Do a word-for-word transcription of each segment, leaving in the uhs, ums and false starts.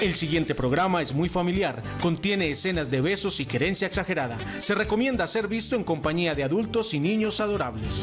El siguiente programa es muy familiar, contiene escenas de besos y querencia exagerada. Se recomienda ser visto en compañía de adultos y niños adorables.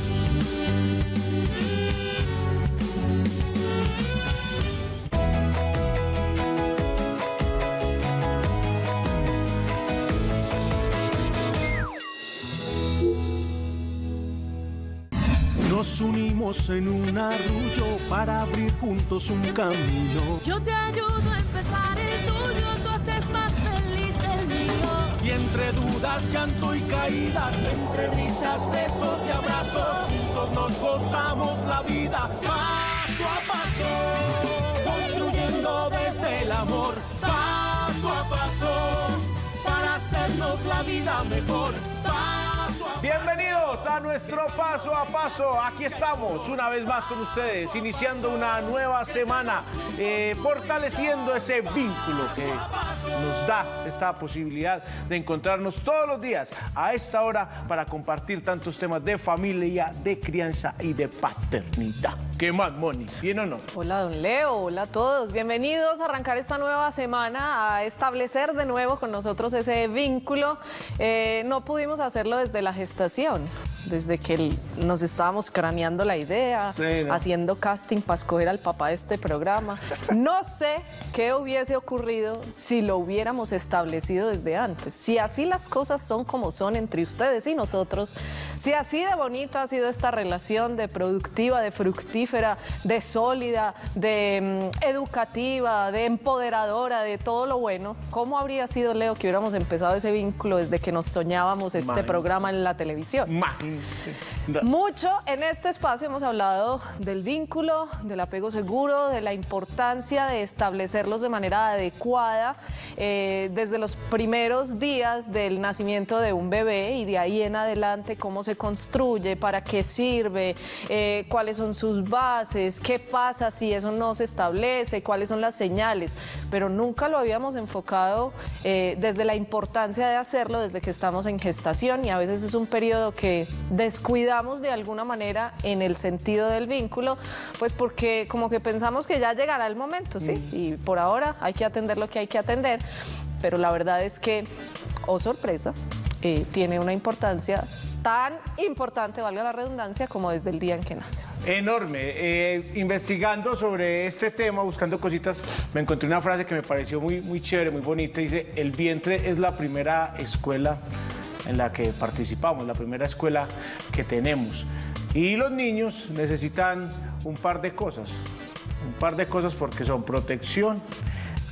Nos unimos en un arrullo para abrir juntos un camino. Yo te ayudo a empezar el tuyo, tú haces más feliz el mío. Y entre dudas, llanto y caídas, entre risas, besos y abrazos, juntos nos gozamos la vida. Paso a paso, construyendo desde el amor. Paso a paso, para hacernos la vida mejor. Paso a paso. Bienvenidos a nuestro Paso a Paso. Aquí estamos una vez más con ustedes, iniciando una nueva semana, eh, fortaleciendo ese vínculo que nos da esta posibilidad de encontrarnos todos los días a esta hora para compartir tantos temas de familia, de crianza y de paternidad. ¿Qué más, Moni? ¿Bien o no? Hola, don Leo. Hola a todos. Bienvenidos a arrancar esta nueva semana, a establecer de nuevo con nosotros ese vínculo. Eh, no pudimos hacerlo desde la gestación, desde que nos estábamos craneando la idea, sí, no. haciendo casting para escoger al papá de este programa. No sé qué hubiese ocurrido si lo hubiéramos establecido desde antes. Si así las cosas son como son entre ustedes y nosotros, si así de bonita ha sido esta relación de productiva, de fructífera, de sólida, de um, educativa, de empoderadora, de todo lo bueno, ¿cómo habría sido, Leo, que hubiéramos empezado ese vínculo desde que nos soñábamos este Madre. programa en la televisión? Madre. Mucho en este espacio hemos hablado del vínculo, del apego seguro, de la importancia de establecerlos de manera adecuada eh, desde los primeros días del nacimiento de un bebé y de ahí en adelante cómo se construye, para qué sirve, eh, cuáles son sus bases, qué pasa si eso no se establece, cuáles son las señales, pero nunca lo habíamos enfocado eh, desde la importancia de hacerlo desde que estamos en gestación, y a veces es un periodo que descuidamos de alguna manera en el sentido del vínculo, pues porque como que pensamos que ya llegará el momento, ¿sí? Mm. Y por ahora hay que atender lo que hay que atender, pero la verdad es que, oh sorpresa, eh, tiene una importancia tan importante, valga la redundancia, como desde el día en que nace. Enorme. Eh, investigando sobre este tema, buscando cositas, me encontré una frase que me pareció muy, muy chévere, muy bonita. Dice, el vientre es la primera escuela en la que participamos, la primera escuela que tenemos. Y los niños necesitan un par de cosas, un par de cosas porque son protección,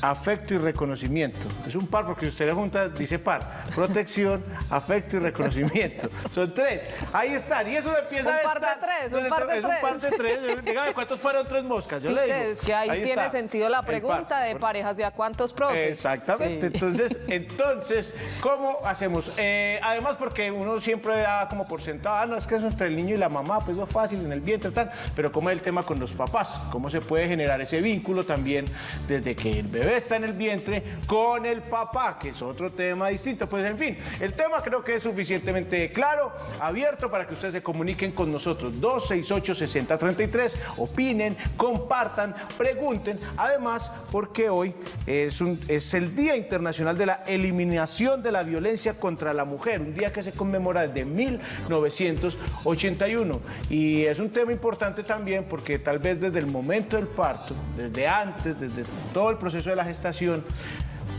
afecto y reconocimiento. Es un par porque si usted le junta, dice par. Protección, afecto y reconocimiento. Son tres. Ahí están. Y eso se empieza un a par estar... de tres, un par de es tres. Un par de tres. Dígame, ¿cuántos fueron tres moscas? Yo sí, le digo. Es que ahí, ahí tiene está. sentido la pregunta de parejas de a cuántos profes. Exactamente. Sí. Entonces, entonces, ¿cómo hacemos? Eh, además, porque uno siempre da como por sentado, ah, no, es que es entre el niño y la mamá, pues no es fácil, en el vientre, tal. Pero ¿cómo es el tema con los papás? ¿Cómo se puede generar ese vínculo también desde que el bebé está en el vientre con el papá, que es otro tema distinto? Pues en fin, el tema creo que es suficientemente claro, abierto para que ustedes se comuniquen con nosotros. Dos seis ocho, seis cero tres tres, opinen, compartan, pregunten, además porque hoy es, un, es el Día Internacional de la Eliminación de la Violencia contra la Mujer, un día que se conmemora desde mil novecientos ochenta y uno, y es un tema importante también porque tal vez desde el momento del parto, desde antes, desde todo el proceso de la gestación,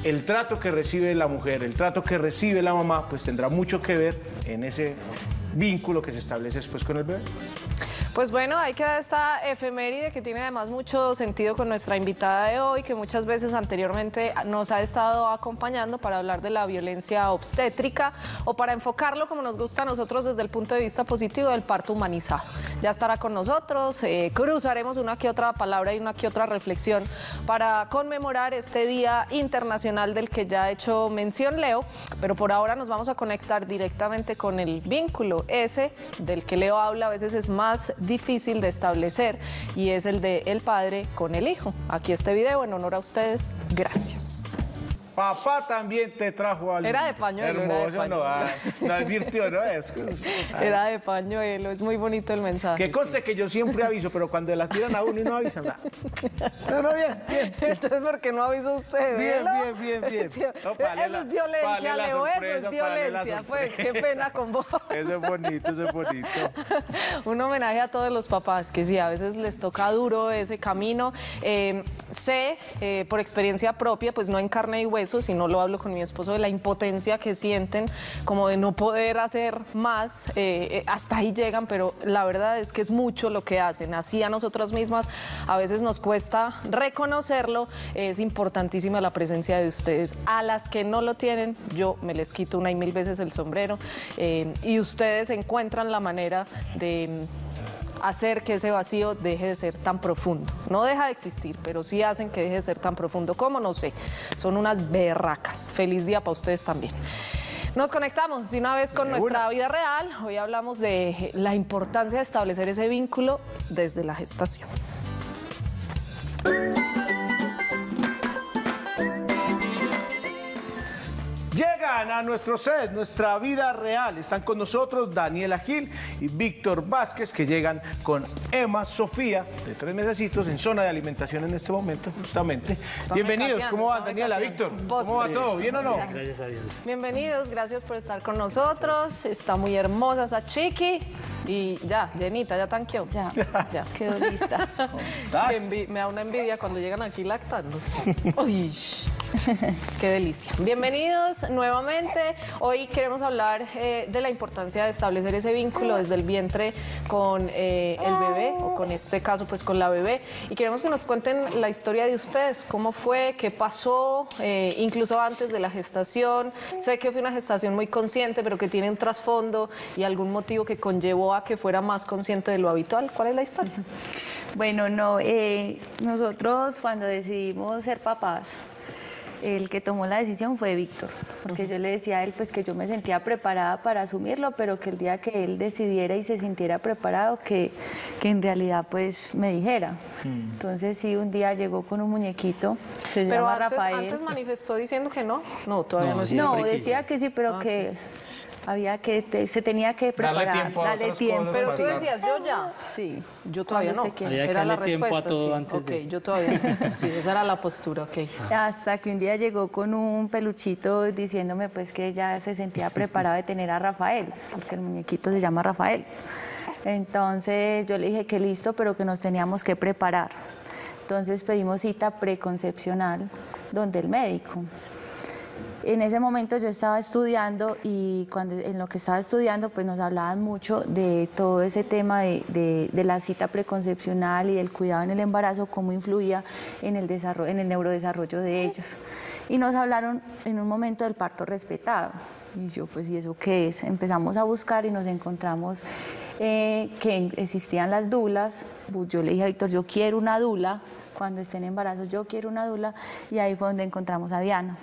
el trato que recibe la mujer, el trato que recibe la mamá, pues tendrá mucho que ver en ese vínculo que se establece después con el bebé. Pues bueno, ahí queda esta efeméride que tiene además mucho sentido con nuestra invitada de hoy, que muchas veces anteriormente nos ha estado acompañando para hablar de la violencia obstétrica o para enfocarlo como nos gusta a nosotros desde el punto de vista positivo del parto humanizado. Ya estará con nosotros, eh, cruzaremos una que otra palabra y una que otra reflexión para conmemorar este Día Internacional del que ya ha hecho mención Leo, pero por ahora nos vamos a conectar directamente con el vínculo ese del que Leo habla, a veces es más difícil de establecer, y es el de el padre con el hijo. Aquí este video en honor a ustedes. Gracias. Papá también te trajo algo. Era de pañuelo. Hermoso, era de pañuelo. No, no advirtió, no es. Era de pañuelo, es muy bonito el mensaje. Que conste sí. que yo siempre aviso, pero cuando la tiran a uno y no avisan nada. No, no, bien, bien. Entonces, ¿por qué no avisa usted? Bien, ¿no? bien, bien, bien. Sí. No, vale eso, la, es violencia, vale Leo, sorpresa, eso es violencia, vale pues, qué pena con vos. Eso es bonito, eso es bonito. Un homenaje a todos los papás, que sí, a veces les toca duro ese camino. Eh, sé, eh, por experiencia propia, pues no en carne y hueso, eso, si no lo hablo con mi esposo, de la impotencia que sienten, como de no poder hacer más, eh, eh, hasta ahí llegan, pero la verdad es que es mucho lo que hacen, así a nosotras mismas a veces nos cuesta reconocerlo. Es importantísima la presencia de ustedes, a las que no lo tienen, yo me les quito una y mil veces el sombrero, eh, y ustedes encuentran la manera de hacer que ese vacío deje de ser tan profundo. No deja de existir, pero sí hacen que deje de ser tan profundo. ¿Cómo? No sé. Son unas berracas. Feliz día para ustedes también. Nos conectamos de una vez con nuestra vida real. Hoy hablamos de la importancia de establecer ese vínculo desde la gestación. Llegan a nuestro set, nuestra vida real. Están con nosotros Daniela Gil y Víctor Vázquez, que llegan con Emma Sofía, de tres mesecitos, en zona de alimentación en este momento, justamente. Están bienvenidos, cambiando, ¿cómo van Daniela, Víctor? ¿Cómo va todo? ¿Bien o no? Gracias a Dios. Bienvenidos, gracias por estar con nosotros. Gracias. Está muy hermosa esa chiqui. Y ya, llenita, ya tanqueó. Ya, ya, quedó lista. Me, me da una envidia cuando llegan aquí lactando. Uy, qué delicia. Bienvenidos nuevamente. Hoy queremos hablar eh, de la importancia de establecer ese vínculo desde el vientre con eh, el bebé, o con este caso, pues con la bebé. Y queremos que nos cuenten la historia de ustedes, cómo fue, qué pasó, eh, incluso antes de la gestación. Sé que fue una gestación muy consciente, pero que tiene un trasfondo y algún motivo que conllevó a que fuera más consciente de lo habitual. ¿Cuál es la historia? Bueno, no, eh, nosotros cuando decidimos ser papás, el que tomó la decisión fue Víctor, porque uh-huh. yo le decía a él pues que yo me sentía preparada para asumirlo, pero que el día que él decidiera y se sintiera preparado, que, que en realidad pues me dijera. Uh-huh. Entonces sí, un día llegó con un muñequito, se pero llama antes, Rafael. Pero antes manifestó diciendo que no, no, todavía no. No, sí, no decía que sí, pero ah, que... Okay. Había que, te, se tenía que preparar. Dale tiempo. Dale tiempo. Pero tú decías, yo ya. Sí, yo todavía no. Había que darle tiempo a todo antes de... Ok, yo todavía no. Sí, esa era la postura, ok. Hasta que un día llegó con un peluchito diciéndome pues que ya se sentía preparada de tener a Rafael, porque el muñequito se llama Rafael. Entonces yo le dije que listo, pero que nos teníamos que preparar. Entonces pedimos cita preconcepcional donde el médico. En ese momento yo estaba estudiando y cuando, en lo que estaba estudiando pues nos hablaban mucho de todo ese tema de, de, de la cita preconcepcional y del cuidado en el embarazo, cómo influía en el, desarrollo, en el neurodesarrollo de ellos. Y nos hablaron en un momento del parto respetado. Y yo pues, ¿y eso qué es? Empezamos a buscar y nos encontramos eh, que existían las dulas. Yo le dije a Víctor, yo quiero una dula. Cuando esté en embarazo, yo quiero una dula. Y ahí fue donde encontramos a Diana.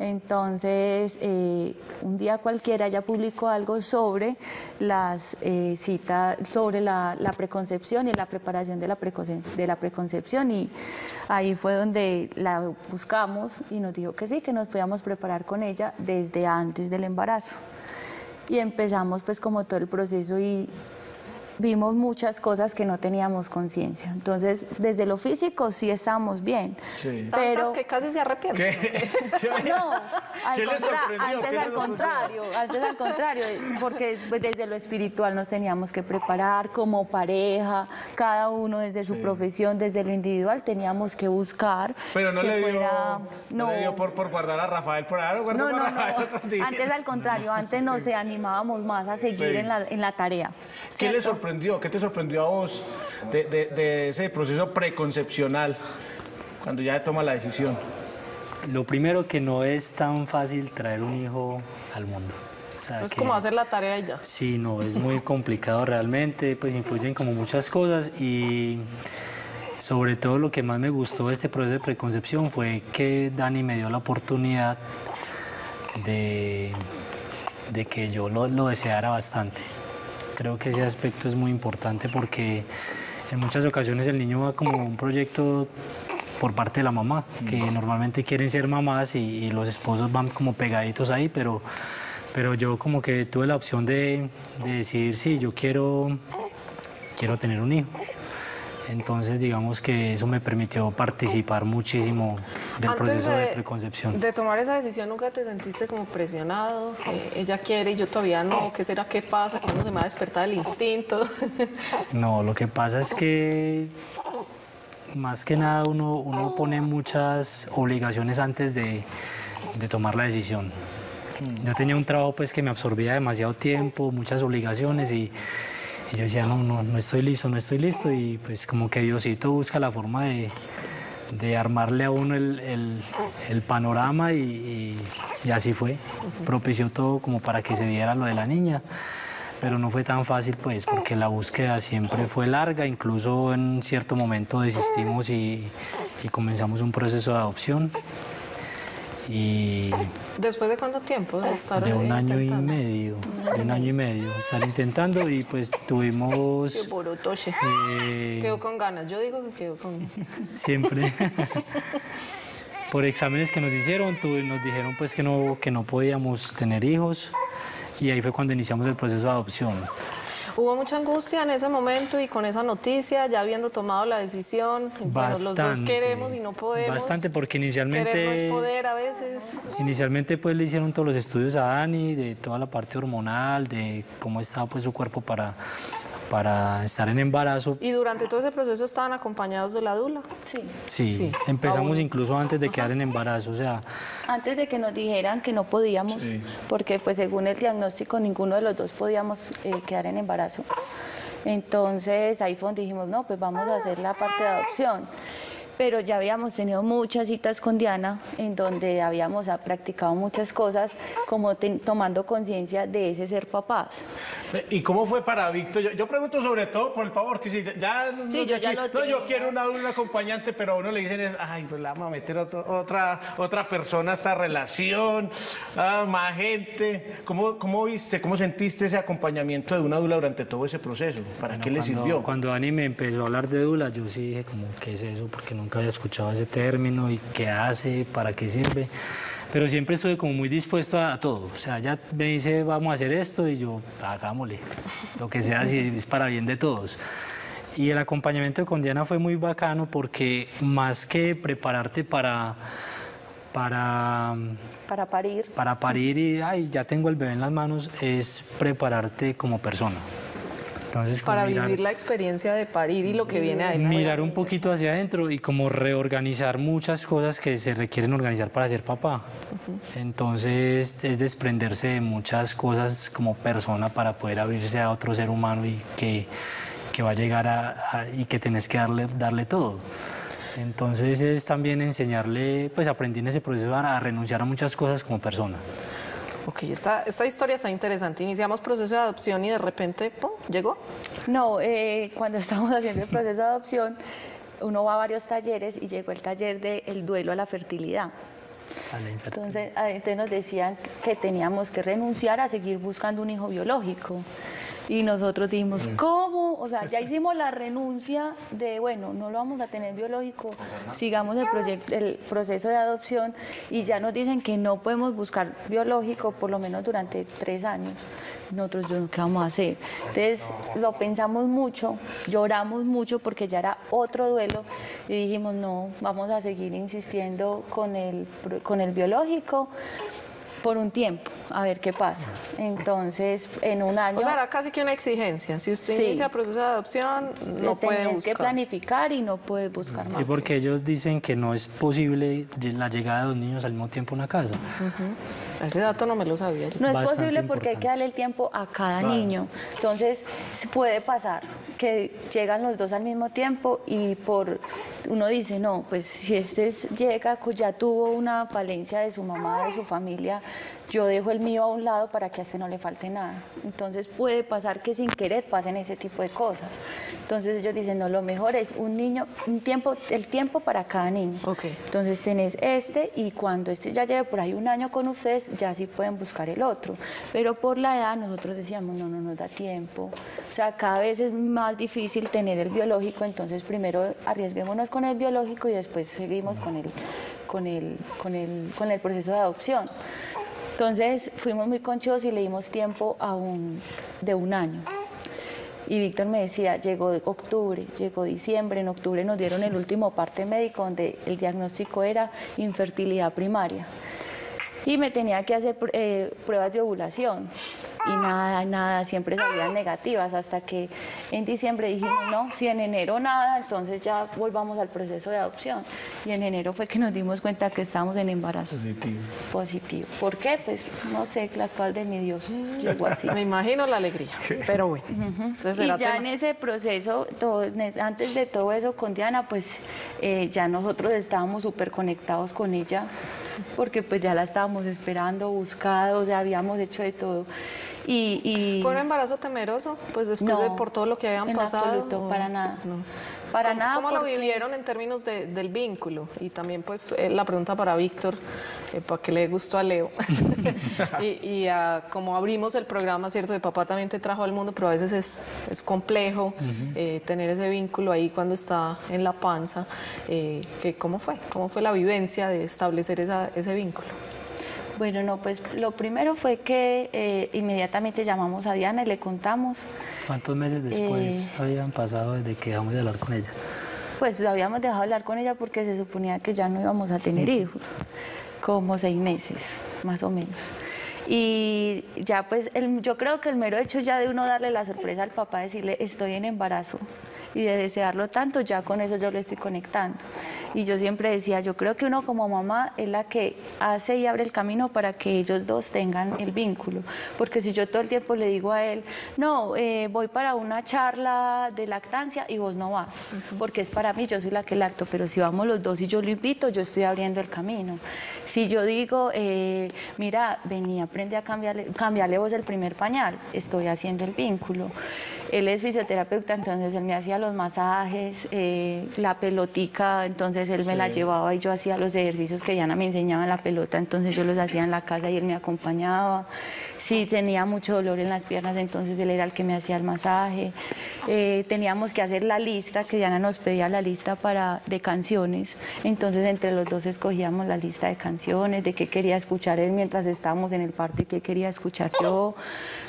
Entonces, eh, un día cualquiera ella publicó algo sobre las eh, citas, sobre la, la preconcepción y la preparación de la, preconce, de la preconcepción, y ahí fue donde la buscamos y nos dijo que sí, que nos podíamos preparar con ella desde antes del embarazo. Y empezamos pues como todo el proceso y vimos muchas cosas que no teníamos conciencia. Entonces, desde lo físico sí estábamos bien. Sí. Pero... Tantas que casi se arrepienten. No, al contrario, antes al contrario, antes al contrario, porque pues, desde lo espiritual nos teníamos que preparar como pareja, cada uno desde su sí. profesión, desde lo individual teníamos que buscar. Pero no, que le, dio, fuera... no. no le dio por, por guardar a Rafael por ahora, guardó no, no, a Rafael no. otros días. Antes al contrario, antes nos sí. animábamos más a seguir sí. en, la, en la tarea. ¿Qué les sorprendió? ¿Qué te sorprendió a vos de, de, de ese proceso preconcepcional cuando ya toma la decisión? Lo primero, que no es tan fácil traer un hijo al mundo. O sea, no es que, como hacer la tarea ya. Sí, no, es muy complicado realmente, pues influyen como muchas cosas y sobre todo lo que más me gustó de este proceso de preconcepción fue que Dani me dio la oportunidad de, de que yo lo, lo deseara bastante. Creo que ese aspecto es muy importante porque en muchas ocasiones el niño va como un proyecto por parte de la mamá, que no. normalmente quieren ser mamás y, y los esposos van como pegaditos ahí, pero, pero yo como que tuve la opción de, de decidir si sí, yo quiero, quiero tener un hijo. Entonces, digamos que eso me permitió participar muchísimo del Antes proceso de, de preconcepción. De tomar esa decisión, ¿nunca te sentiste como presionado? Eh, ella quiere y yo todavía no. ¿Qué será? ¿Qué pasa? ¿Cuándo se me va a despertar el instinto? No, lo que pasa es que, más que nada, uno, uno pone muchas obligaciones antes de, de tomar la decisión. Yo tenía un trabajo pues, que me absorbía demasiado tiempo, muchas obligaciones y... Y yo decía, no, no, no estoy listo, no estoy listo. Y pues como que Diosito busca la forma de, de armarle a uno el, el, el panorama y, y, y así fue. Propició todo como para que se diera lo de la niña. Pero no fue tan fácil, pues, porque la búsqueda siempre fue larga. Incluso en cierto momento desistimos y, y comenzamos un proceso de adopción. Y ¿después de cuánto tiempo? De, estar de un año intentando? y medio, de un año y medio, estar intentando y pues tuvimos... Qué borotoche. Eh... Quedó con ganas, yo digo que quedó con siempre. Por exámenes que nos hicieron, nos dijeron pues que no, que no podíamos tener hijos y ahí fue cuando iniciamos el proceso de adopción. Hubo mucha angustia en ese momento y con esa noticia, ya habiendo tomado la decisión, bastante, bueno, los dos queremos y no podemos. Bastante, porque inicialmente... Querer no es poder a veces. Inicialmente pues le hicieron todos los estudios a Dani, de toda la parte hormonal, de cómo estaba pues su cuerpo para, para estar en embarazo. ¿Y durante todo ese proceso estaban acompañados de la dula? Sí. Sí, sí. Empezamos ah, incluso antes de ajá. quedar en embarazo, o sea... Antes de que nos dijeran que no podíamos, sí. porque pues según el diagnóstico ninguno de los dos podíamos eh, quedar en embarazo. Entonces ahí fue donde dijimos, no, pues vamos a hacer la parte de adopción. Pero ya habíamos tenido muchas citas con Diana, en donde habíamos practicado muchas cosas, como ten, tomando conciencia de ese ser papás. ¿Y cómo fue para Víctor? Yo, yo pregunto sobre todo por el favor, que si ya... Sí, no, yo ya lo tenía. No, yo quiero una, una acompañante, pero a uno le dicen, es, ay, pues la vamos a meter otro, otra, otra persona a esta relación, ah, más gente. ¿Cómo, cómo viste, cómo sentiste ese acompañamiento de una dula durante todo ese proceso? ¿Para bueno, qué le cuando, sirvió? Cuando Dani me empezó a hablar de dula, yo sí dije, como, ¿qué es eso? Porque no nunca había escuchado ese término y qué hace, para qué sirve, pero siempre estuve como muy dispuesto a, a todo, o sea, ella me dice vamos a hacer esto y yo hagámosle, lo que sea, si es para bien de todos. Y el acompañamiento con Diana fue muy bacano porque más que prepararte para... Para, para parir. Para parir y ay, ya tengo el bebé en las manos, es prepararte como persona. Entonces, para mirar, vivir la experiencia de parir y lo que viene adentro. Mirar un poquito hacia adentro y como reorganizar muchas cosas que se requieren organizar para ser papá. Uh-huh. Entonces es desprenderse de muchas cosas como persona para poder abrirse a otro ser humano y que, que va a llegar a, a, y que tenés que darle, darle todo. Entonces es también enseñarle, pues aprendí en ese proceso a, a renunciar a muchas cosas como persona. Ok, esta, esta historia está interesante. Iniciamos proceso de adopción y de repente, ¡pum!, ¿llegó? No, eh, cuando estamos haciendo el proceso de adopción, uno va a varios talleres y llegó el taller de el duelo a la fertilidad. A la entonces, entonces nos decían que teníamos que renunciar a seguir buscando un hijo biológico. Y nosotros dijimos, mm. ¿cómo? O sea, ya hicimos la renuncia de, bueno, no lo vamos a tener biológico, sigamos el, proyecto, el proceso de adopción y ya nos dicen que no podemos buscar biológico por lo menos durante tres años. Nosotros, ¿qué vamos a hacer? Entonces, lo pensamos mucho, lloramos mucho porque ya era otro duelo y dijimos, no, vamos a seguir insistiendo con el, con el biológico por un tiempo, a ver qué pasa. Entonces, en un año... O sea, era casi que una exigencia. Si usted sí. inicia proceso de adopción, no puede buscar. Tienes que planificar y no puedes buscar más. Sí, porque ellos dicen que no es posible la llegada de dos niños al mismo tiempo a una casa. Uh-huh. Ese dato no me lo sabía. No es posible porque hay que darle el tiempo a cada claro. niño. Entonces, puede pasar que llegan los dos al mismo tiempo y por uno dice, no, pues si este llega, ya tuvo una falencia de su mamá, de su familia, yo dejo el mío a un lado para que a este no le falte nada. Entonces puede pasar que sin querer pasen ese tipo de cosas. Entonces ellos dicen, no, lo mejor es un niño, un tiempo, el tiempo para cada niño. Okay. Entonces tenés este y cuando este ya lleve por ahí un año con ustedes, ya sí pueden buscar el otro. Pero por la edad nosotros decíamos, no, no nos da tiempo. O sea, cada vez es más difícil tener el biológico, entonces primero arriesguémonos con el biológico y después seguimos con el, con el, con el, con el proceso de adopción. Entonces fuimos muy conchudos y le dimos tiempo a un, de un año. Y Víctor me decía, llegó octubre, llegó diciembre, en octubre nos dieron el último parte médico donde el diagnóstico era infertilidad primaria. Y me tenía que hacer eh, pruebas de ovulación. Y nada, nada, siempre salían negativas, hasta que en diciembre dijimos, no, si en enero nada, entonces ya volvamos al proceso de adopción. Y en enero fue que nos dimos cuenta que estábamos en embarazo. Positivo. Positivo. ¿Por qué? Pues no sé, las cuales de mi Dios, llegó así. Me imagino la alegría, pero bueno. Uh-huh. Entonces, y ya tema. En ese proceso, todo, antes de todo eso con Diana, pues eh, ya nosotros estábamos súper conectados con ella, porque pues ya la estábamos esperando, buscando, o sea, habíamos hecho de todo. Y, y... ¿Fue un embarazo temeroso? Pues después no, de por todo lo que habían en pasado. Absoluto, no, para nada. No. Para ¿Cómo, nada ¿Cómo porque... lo vivieron en términos de, del vínculo? Y también pues eh, la pregunta para Víctor, eh, para que le gustó a Leo. y y uh, como abrimos el programa, ¿cierto? De papá también te trajo al mundo, pero a veces es, es complejo uh-huh. eh, tener ese vínculo ahí cuando está en la panza. Eh, que, ¿Cómo fue? ¿Cómo fue la vivencia de establecer esa, ese vínculo? Bueno, no, pues lo primero fue que eh, inmediatamente llamamos a Diana y le contamos. ¿Cuántos meses después eh, habían pasado desde que dejamos de hablar con ella? Pues habíamos dejado de hablar con ella porque se suponía que ya no íbamos a tener hijos, como seis meses, más o menos. Y ya pues, el, yo creo que el mero hecho ya de uno darle la sorpresa al papá, decirle estoy en embarazo y de desearlo tanto, ya con eso yo lo estoy conectando. Y yo siempre decía, yo creo que uno como mamá es la que hace y abre el camino para que ellos dos tengan el vínculo. Porque si yo todo el tiempo le digo a él, no, eh, voy para una charla de lactancia y vos no vas, uh-huh. porque es para mí, yo soy la que lacto, pero si vamos los dos y yo lo invito, yo estoy abriendo el camino. Si yo digo, eh, mira, vení, aprende a cambiarle, cambiarle vos el primer pañal, estoy haciendo el vínculo. Él es fisioterapeuta, entonces él me hacía los masajes, eh, la pelotica, entonces él me sí. la llevaba y yo hacía los ejercicios que Diana me enseñaba en la pelota, entonces yo los hacía en la casa y él me acompañaba. Si tenía mucho dolor en las piernas, entonces él era el que me hacía el masaje. Eh, teníamos que hacer la lista, que Diana nos pedía la lista para, de canciones, entonces entre los dos escogíamos la lista de canciones, de qué quería escuchar él mientras estábamos en el parto y qué quería escuchar yo.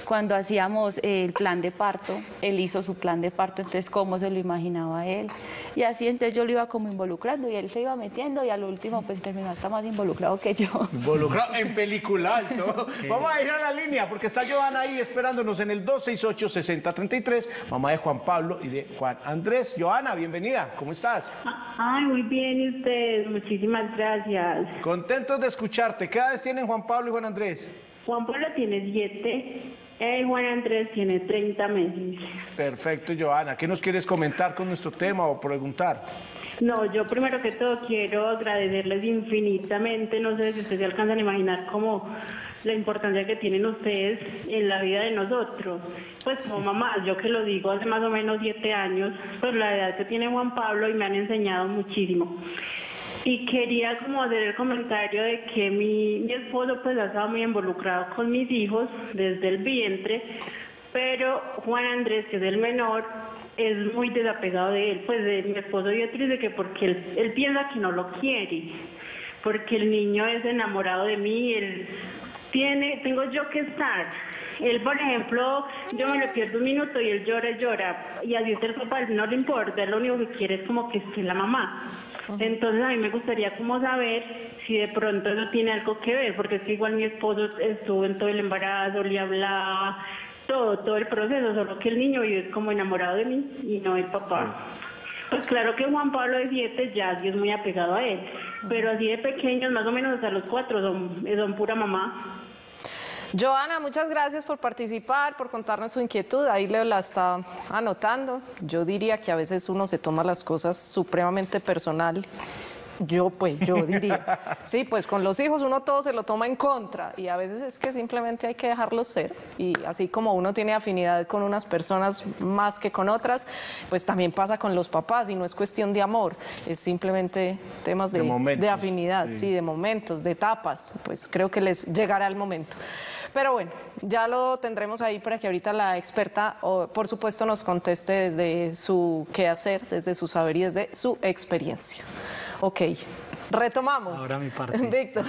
Cuando hacíamos el plan de parto, él hizo su plan de parto, entonces cómo se lo imaginaba él. Y así entonces yo lo iba como involucrando y él se iba metiendo y al último pues terminó hasta más involucrado que yo. Involucrado en película alto. Sí. Vamos a ir a la línea porque está Giovanna ahí esperándonos en el dos seis ocho, seis cero tres tres, mamá de Juan Pablo y de Juan Andrés. Giovanna, bienvenida, ¿cómo estás? Ay, muy bien, ¿y ustedes? Muchísimas gracias. Contentos de escucharte. ¿Qué edades tienen Juan Pablo y Juan Andrés? Juan Pablo tiene siete. Eh, Juan Andrés tiene treinta meses. Perfecto, Giovanna. ¿Qué nos quieres comentar con nuestro tema o preguntar? No, yo primero que todo quiero agradecerles infinitamente. No sé si ustedes se alcanzan a imaginar cómo la importancia que tienen ustedes en la vida de nosotros. Pues como mamá, yo que lo digo hace más o menos siete años, pues la edad que tiene Juan Pablo y me han enseñado muchísimo. Y quería como hacer el comentario de que mi, mi esposo pues ha estado muy involucrado con mis hijos desde el vientre, pero Juan Andrés, que es el menor, es muy desapegado de él. Pues de, mi esposo yo dice que porque él, él piensa que no lo quiere, porque el niño es enamorado de mí, él tiene, tengo yo que estar. Él, por ejemplo, yo me lo pierdo un minuto y él llora y llora, y así es el papá, no le importa, él lo único que quiere es como que esté la mamá. Entonces a mí me gustaría como saber si de pronto eso tiene algo que ver, porque es que igual mi esposo estuvo en todo el embarazo, le hablaba, todo, todo el proceso, solo que el niño vive como enamorado de mí y no del papá. Pues claro que Juan Pablo de siete ya es muy apegado a él, pero así de pequeños, más o menos hasta los cuatro, son, son pura mamá. Giovanna, muchas gracias por participar, por contarnos su inquietud. Ahí Leo la está anotando. Yo diría que a veces uno se toma las cosas supremamente personal Yo, pues, yo diría. Sí, pues con los hijos uno todo se lo toma en contra y a veces es que simplemente hay que dejarlos ser. Y así como uno tiene afinidad con unas personas más que con otras, pues también pasa con los papás y no es cuestión de amor, es simplemente temas de, de, momentos, de afinidad, sí. sí, de momentos, de etapas. Pues creo que les llegará el momento. Pero bueno, ya lo tendremos ahí para que ahorita la experta, oh, por supuesto, nos conteste desde su quehacer, desde su saber y desde su experiencia. Ok, retomamos. Ahora mi parte. Víctor.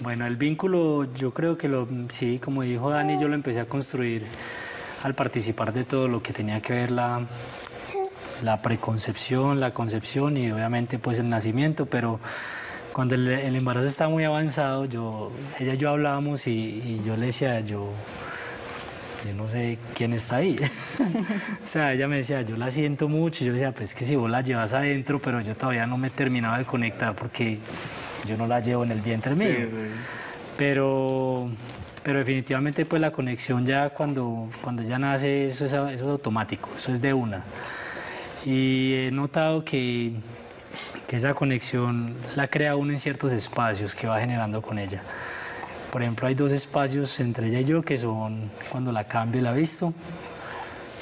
Bueno, el vínculo, yo creo que lo, sí, como dijo Dani, yo lo empecé a construir al participar de todo lo que tenía que ver la, la preconcepción, la concepción y obviamente pues el nacimiento, pero cuando el, el embarazo estaba muy avanzado, yo, ella y yo hablábamos y, y yo le decía, yo... yo no sé quién está ahí. O sea, ella me decía, yo la siento mucho. Y yo decía, pues que si vos la llevas adentro, pero yo todavía no me terminaba de conectar porque yo no la llevo en el vientre mío. Sí, sí. Pero, pero definitivamente pues la conexión ya cuando, cuando ella nace, eso es, eso es automático, eso es de una. Y he notado que, que esa conexión la crea uno en ciertos espacios que va generando con ella. Por ejemplo, hay dos espacios entre ella y yo que son cuando la cambio y la visto,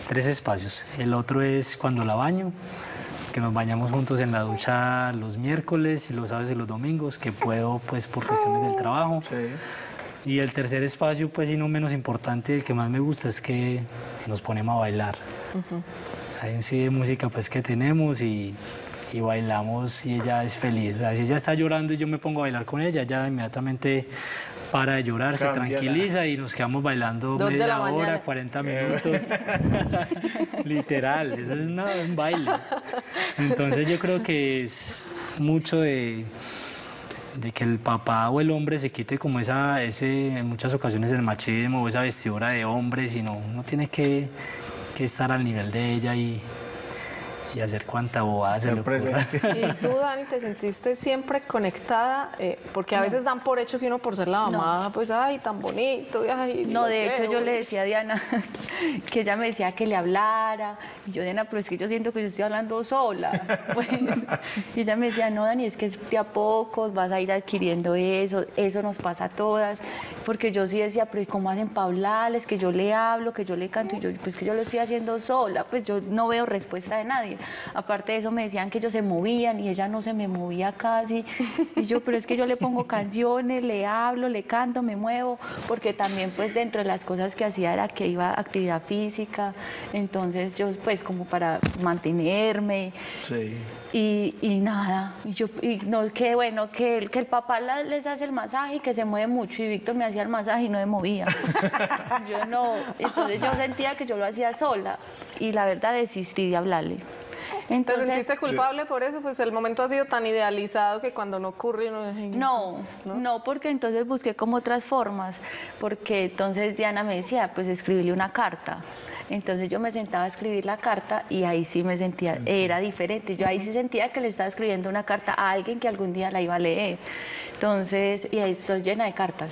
tres espacios. El otro es cuando la baño, que nos bañamos juntos en la ducha los miércoles y los sábados y los domingos, que puedo pues por cuestiones del trabajo. Sí. Y el tercer espacio, pues y no menos importante, el que más me gusta es que nos ponemos a bailar. Uh-huh. Hay un C D de música pues que tenemos y... y bailamos y ella es feliz. O sea, si ella está llorando y yo me pongo a bailar con ella, ella inmediatamente para de llorar, se tranquiliza y nos quedamos bailando media hora, cuarenta minutos. Literal, eso es una, un baile. Entonces yo creo que es mucho de, de que el papá o el hombre se quite como esa, ese, en muchas ocasiones el machismo o esa vestidura de hombre, sino uno tiene que, que estar al nivel de ella y... y hacer cuánta bobada se le ocurra. Y tú, Dani, ¿te sentiste siempre conectada? Eh, porque a no. veces dan por hecho que uno por ser la mamá, no. pues, ay, tan bonito. Ay, no, de hecho, yo le decía a Diana que ella me decía que le hablara. Y yo, Diana, pero es que yo siento que yo estoy hablando sola. Pues, y ella me decía, no, Dani, es que de a poco vas a ir adquiriendo eso, eso nos pasa a todas. Porque yo sí decía, pero ¿cómo hacen para hablarles? Que yo le hablo, que yo le canto. Y yo, pues que yo lo estoy haciendo sola, pues yo no veo respuesta de nadie. Aparte de eso me decían que ellos se movían y ella no se me movía casi. Y yo, pero es que yo le pongo canciones, le hablo, le canto, me muevo, porque también pues dentro de las cosas que hacía era que iba a actividad física, entonces yo pues como para mantenerme. Sí. Y, y nada, y yo, y no, que bueno, que el, que el papá la, les hace el masaje y que se mueve mucho, y Víctor me hacía el masaje y no me movía. Yo no, entonces yo sentía que yo lo hacía sola y la verdad desistí de hablarle. Entonces, ¿te sentiste culpable yo... por eso? Pues el momento ha sido tan idealizado que cuando no ocurre... No, no, no, no, porque entonces busqué como otras formas, porque entonces Diana me decía, pues escribirle una carta. Entonces yo me sentaba a escribir la carta y ahí sí me sentía, era diferente. Yo ahí sí sentía que le estaba escribiendo una carta a alguien que algún día la iba a leer. Entonces, y ahí estoy llena de cartas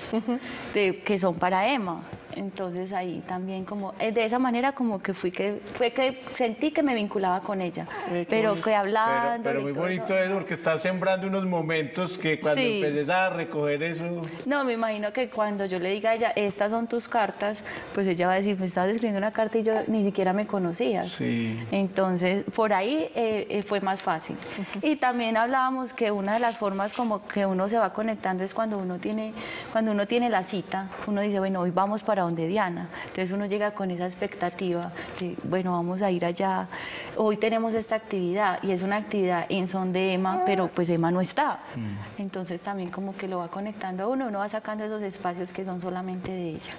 de, que son para Emma. Entonces ahí también como, de esa manera como que fui que, fue que sentí que me vinculaba con ella, pero que hablaba... Pero, pero muy bonito eso, porque estás sembrando unos momentos que cuando sí. empeces a recoger eso... No, me imagino que cuando yo le diga a ella, estas son tus cartas, pues ella va a decir, me estabas escribiendo una carta y yo ni siquiera me conocía. Sí. Entonces, por ahí eh, fue más fácil. Uh-huh. Y también hablábamos que una de las formas como que uno se va conectando es cuando uno tiene, cuando uno tiene la cita, uno dice, bueno, hoy vamos para donde Diana, entonces uno llega con esa expectativa de, bueno, vamos a ir allá, hoy tenemos esta actividad y es una actividad en son de Emma, pero pues Emma no está, mm. entonces también como que lo va conectando a uno, uno va sacando esos espacios que son solamente de ella.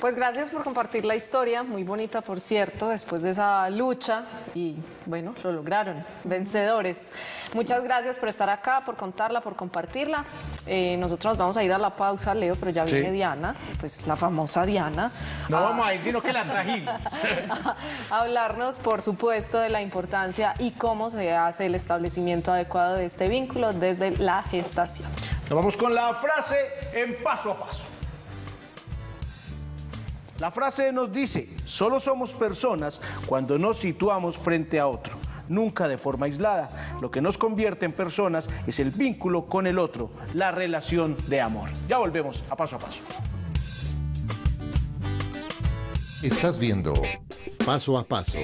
Pues gracias por compartir la historia, muy bonita por cierto, después de esa lucha y bueno, lo lograron, vencedores. Muchas gracias por estar acá, por contarla, por compartirla. Eh, nosotros nos vamos a ir a la pausa, Leo, pero ya viene sí. Diana, pues la famosa Diana. No a... vamos a ir, sino que la trajimos. A hablarnos, por supuesto, de la importancia y cómo se hace el establecimiento adecuado de este vínculo desde la gestación. Nos vamos con la frase en Paso a Paso. La frase nos dice, solo somos personas cuando nos situamos frente a otro. nunca de forma aislada. Lo que nos convierte en personas es el vínculo con el otro, la relación de amor. Ya volvemos a Paso a Paso. Estás viendo Paso a Paso.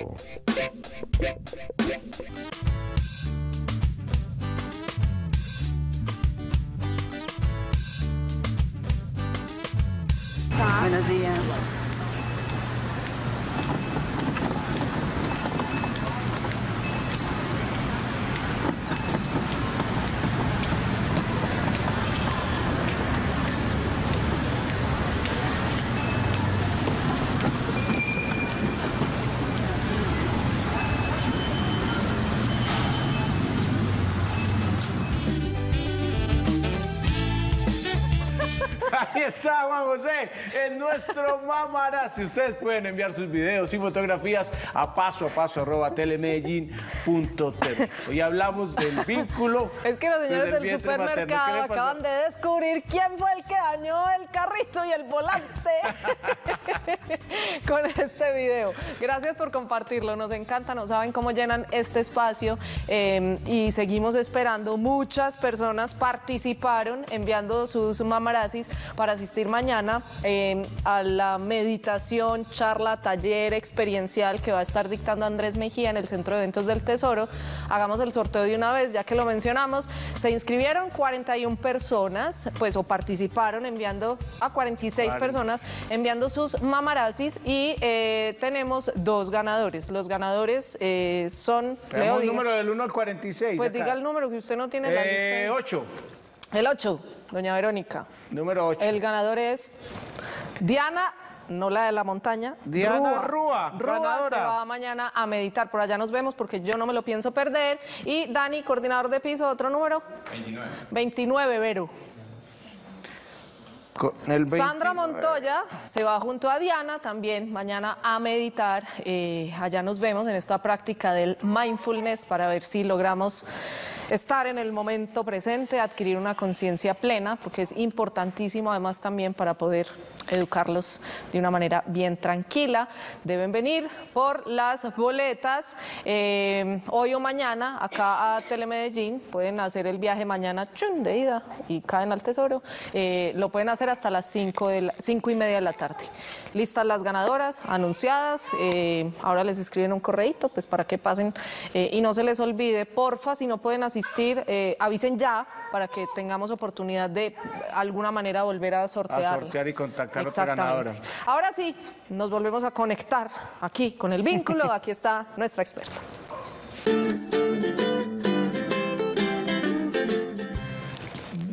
Buenos días. Aquí está Juan José, en nuestro mamarazzi. Ustedes pueden enviar sus videos y fotografías a paso a paso arroba telemedellín punto tv. Hoy hablamos del vínculo. Es que los señores del supermercado acaban de descubrir quién fue el que dañó el carrito y el volante con este video. Gracias por compartirlo, nos encanta, no saben cómo llenan este espacio eh, y seguimos esperando. Muchas personas participaron enviando sus mamarazzis para asistir mañana eh, a la meditación, charla, taller experiencial que va a estar dictando Andrés Mejía en el Centro de Eventos del Tesoro. Hagamos el sorteo de una vez, ya que lo mencionamos. Se inscribieron cuarenta y una personas, pues, o participaron enviando a cuarenta y seis vale. personas, enviando sus mamarazzis, y eh, tenemos dos ganadores. Los ganadores eh, son... Leo, el número del uno al cuarenta y seis. Pues acá. Diga el número, que usted no tiene eh, la lista. ocho. El ocho, doña Verónica. Número ocho. El ganador es Diana, no la de la montaña. Diana Rúa, Rúa ganadora. Se va mañana a meditar. Por allá nos vemos, porque yo no me lo pienso perder. Y Dani, coordinador de piso, otro número. veintinueve. veintinueve, Vero. El Sandra Montoya se va junto a Diana también mañana a meditar. Eh, allá nos vemos en esta práctica del mindfulness para ver si logramos estar en el momento presente, adquirir una conciencia plena, porque es importantísimo además también para poder educarlos de una manera bien tranquila. Deben venir por las boletas eh, hoy o mañana acá a Telemedellín. Pueden hacer el viaje mañana chun, de ida y caen al tesoro. Eh, lo pueden hacer hasta las cinco y media de la tarde. Listas las ganadoras, anunciadas. Eh, ahora les escriben un correíto, pues, para que pasen eh, y no se les olvide, porfa, si no pueden asistir, eh, avisen ya para que tengamos oportunidad de, de alguna manera, volver a sortear. A sortear y contactar a otra ganadora. Ahora sí, nos volvemos a conectar aquí con el vínculo. Aquí está nuestra experta.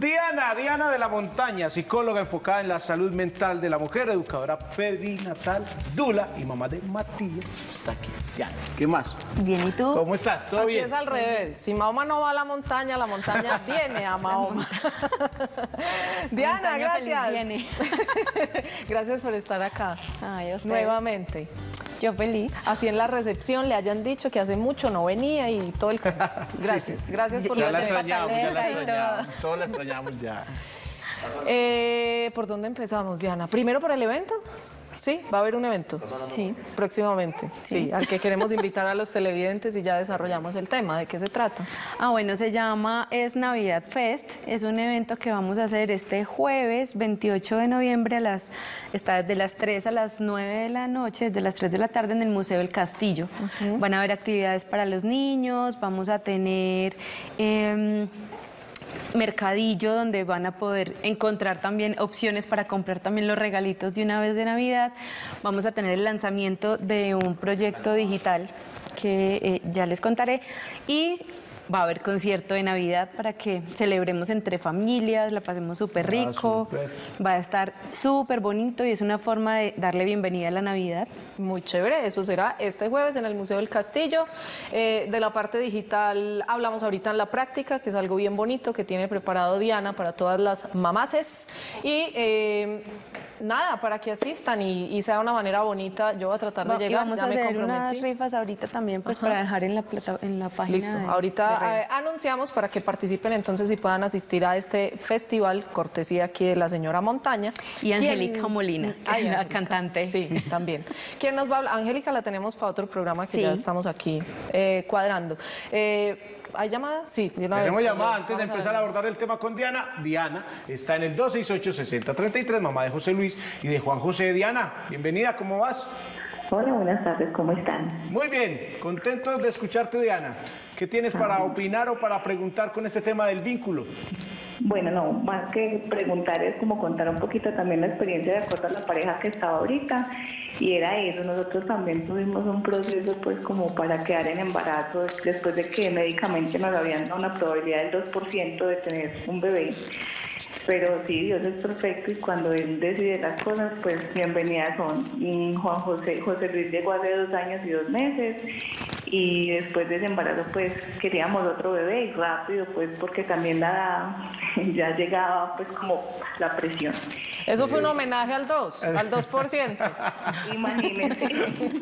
Diana, Diana de la Montaña, psicóloga enfocada en la salud mental de la mujer, educadora perinatal, dula y mamá de Matías, está aquí. Diana, ¿qué más? Bien, ¿y tú? ¿Cómo estás? ¿Todo aquí bien? Es al revés, si Mahoma no va a la montaña, la montaña viene a Mahoma. Diana, montaña, gracias. Viene. Gracias por estar acá. Ay, a ustedes. Nuevamente. Yo feliz. Así en la recepción le hayan dicho que hace mucho no venía y todo el... Gracias, sí, sí. Gracias por... Ya la extrañamos, ya la extrañamos, todos la extrañamos ya. Eh, ¿Por dónde empezamos, Diana? Primero por el evento. Sí, va a haber un evento. Sí. Próximamente, sí. sí, al que queremos invitar a los televidentes y ya desarrollamos el tema. ¿De qué se trata? Ah, bueno, se llama Es Navidad Fest. Es un evento que vamos a hacer este jueves veintiocho de noviembre, a las, está desde las tres a las nueve de la noche, desde las tres de la tarde en el Museo del Castillo. Uh-huh. Van a haber actividades para los niños, vamos a tener... Eh, mercadillo donde van a poder encontrar también opciones para comprar también los regalitos de una vez de Navidad. Vamos a tener el lanzamiento de un proyecto digital que eh, ya les contaré, y va a haber concierto de Navidad para que celebremos entre familias, la pasemos súper rico. Ah, super. Va a estar súper bonito y es una forma de darle bienvenida a la Navidad. Muy chévere, eso será este jueves en el Museo del Castillo. Eh, de la parte digital hablamos ahorita en la práctica, que es algo bien bonito que tiene preparado Diana para todas las mamases. Y eh, nada, para que asistan y, y sea de una manera bonita. Yo voy a tratar de Va, llegar, y vamos ya a me hacer unas rifas ahorita también, pues, Ajá. para dejar en la, plata, en la página. Listo, de, ahorita de eh, anunciamos para que participen entonces y puedan asistir a este festival, cortesía aquí de la señora Montaña. Y Angélica Molina, ay, la cantante. Sí, también. ¿Quién nos va a hablar? Angélica la tenemos para otro programa que sí. ya estamos aquí eh, cuadrando. Eh, ¿Hay llamada? Sí. Tenemos llamada. Antes de empezar a abordar el tema con Diana, Diana está en el dos seis ocho, sesenta, treinta y tres, mamá de José Luis y de Juan José. Diana, bienvenida, ¿cómo vas? Hola, buenas tardes, ¿cómo están? Muy bien, contentos de escucharte, Diana. ¿Qué tienes para Ajá. opinar o para preguntar con este tema del vínculo? Bueno, no, más que preguntar es como contar un poquito también la experiencia de acuerdo a la pareja que estaba ahorita, y era eso. Nosotros también tuvimos un proceso pues como para quedar en embarazo después de que médicamente nos habían dado una probabilidad del dos por ciento de tener un bebé, pero sí, Dios es perfecto y cuando Él decide las cosas, pues bienvenidas son. Y Juan José, José Luis llegó hace dos años y dos meses y después de ese embarazo pues queríamos otro bebé y rápido pues porque también la, ya llegaba pues como la presión. Eso fue un homenaje al dos, al dos por ciento. Imagínense,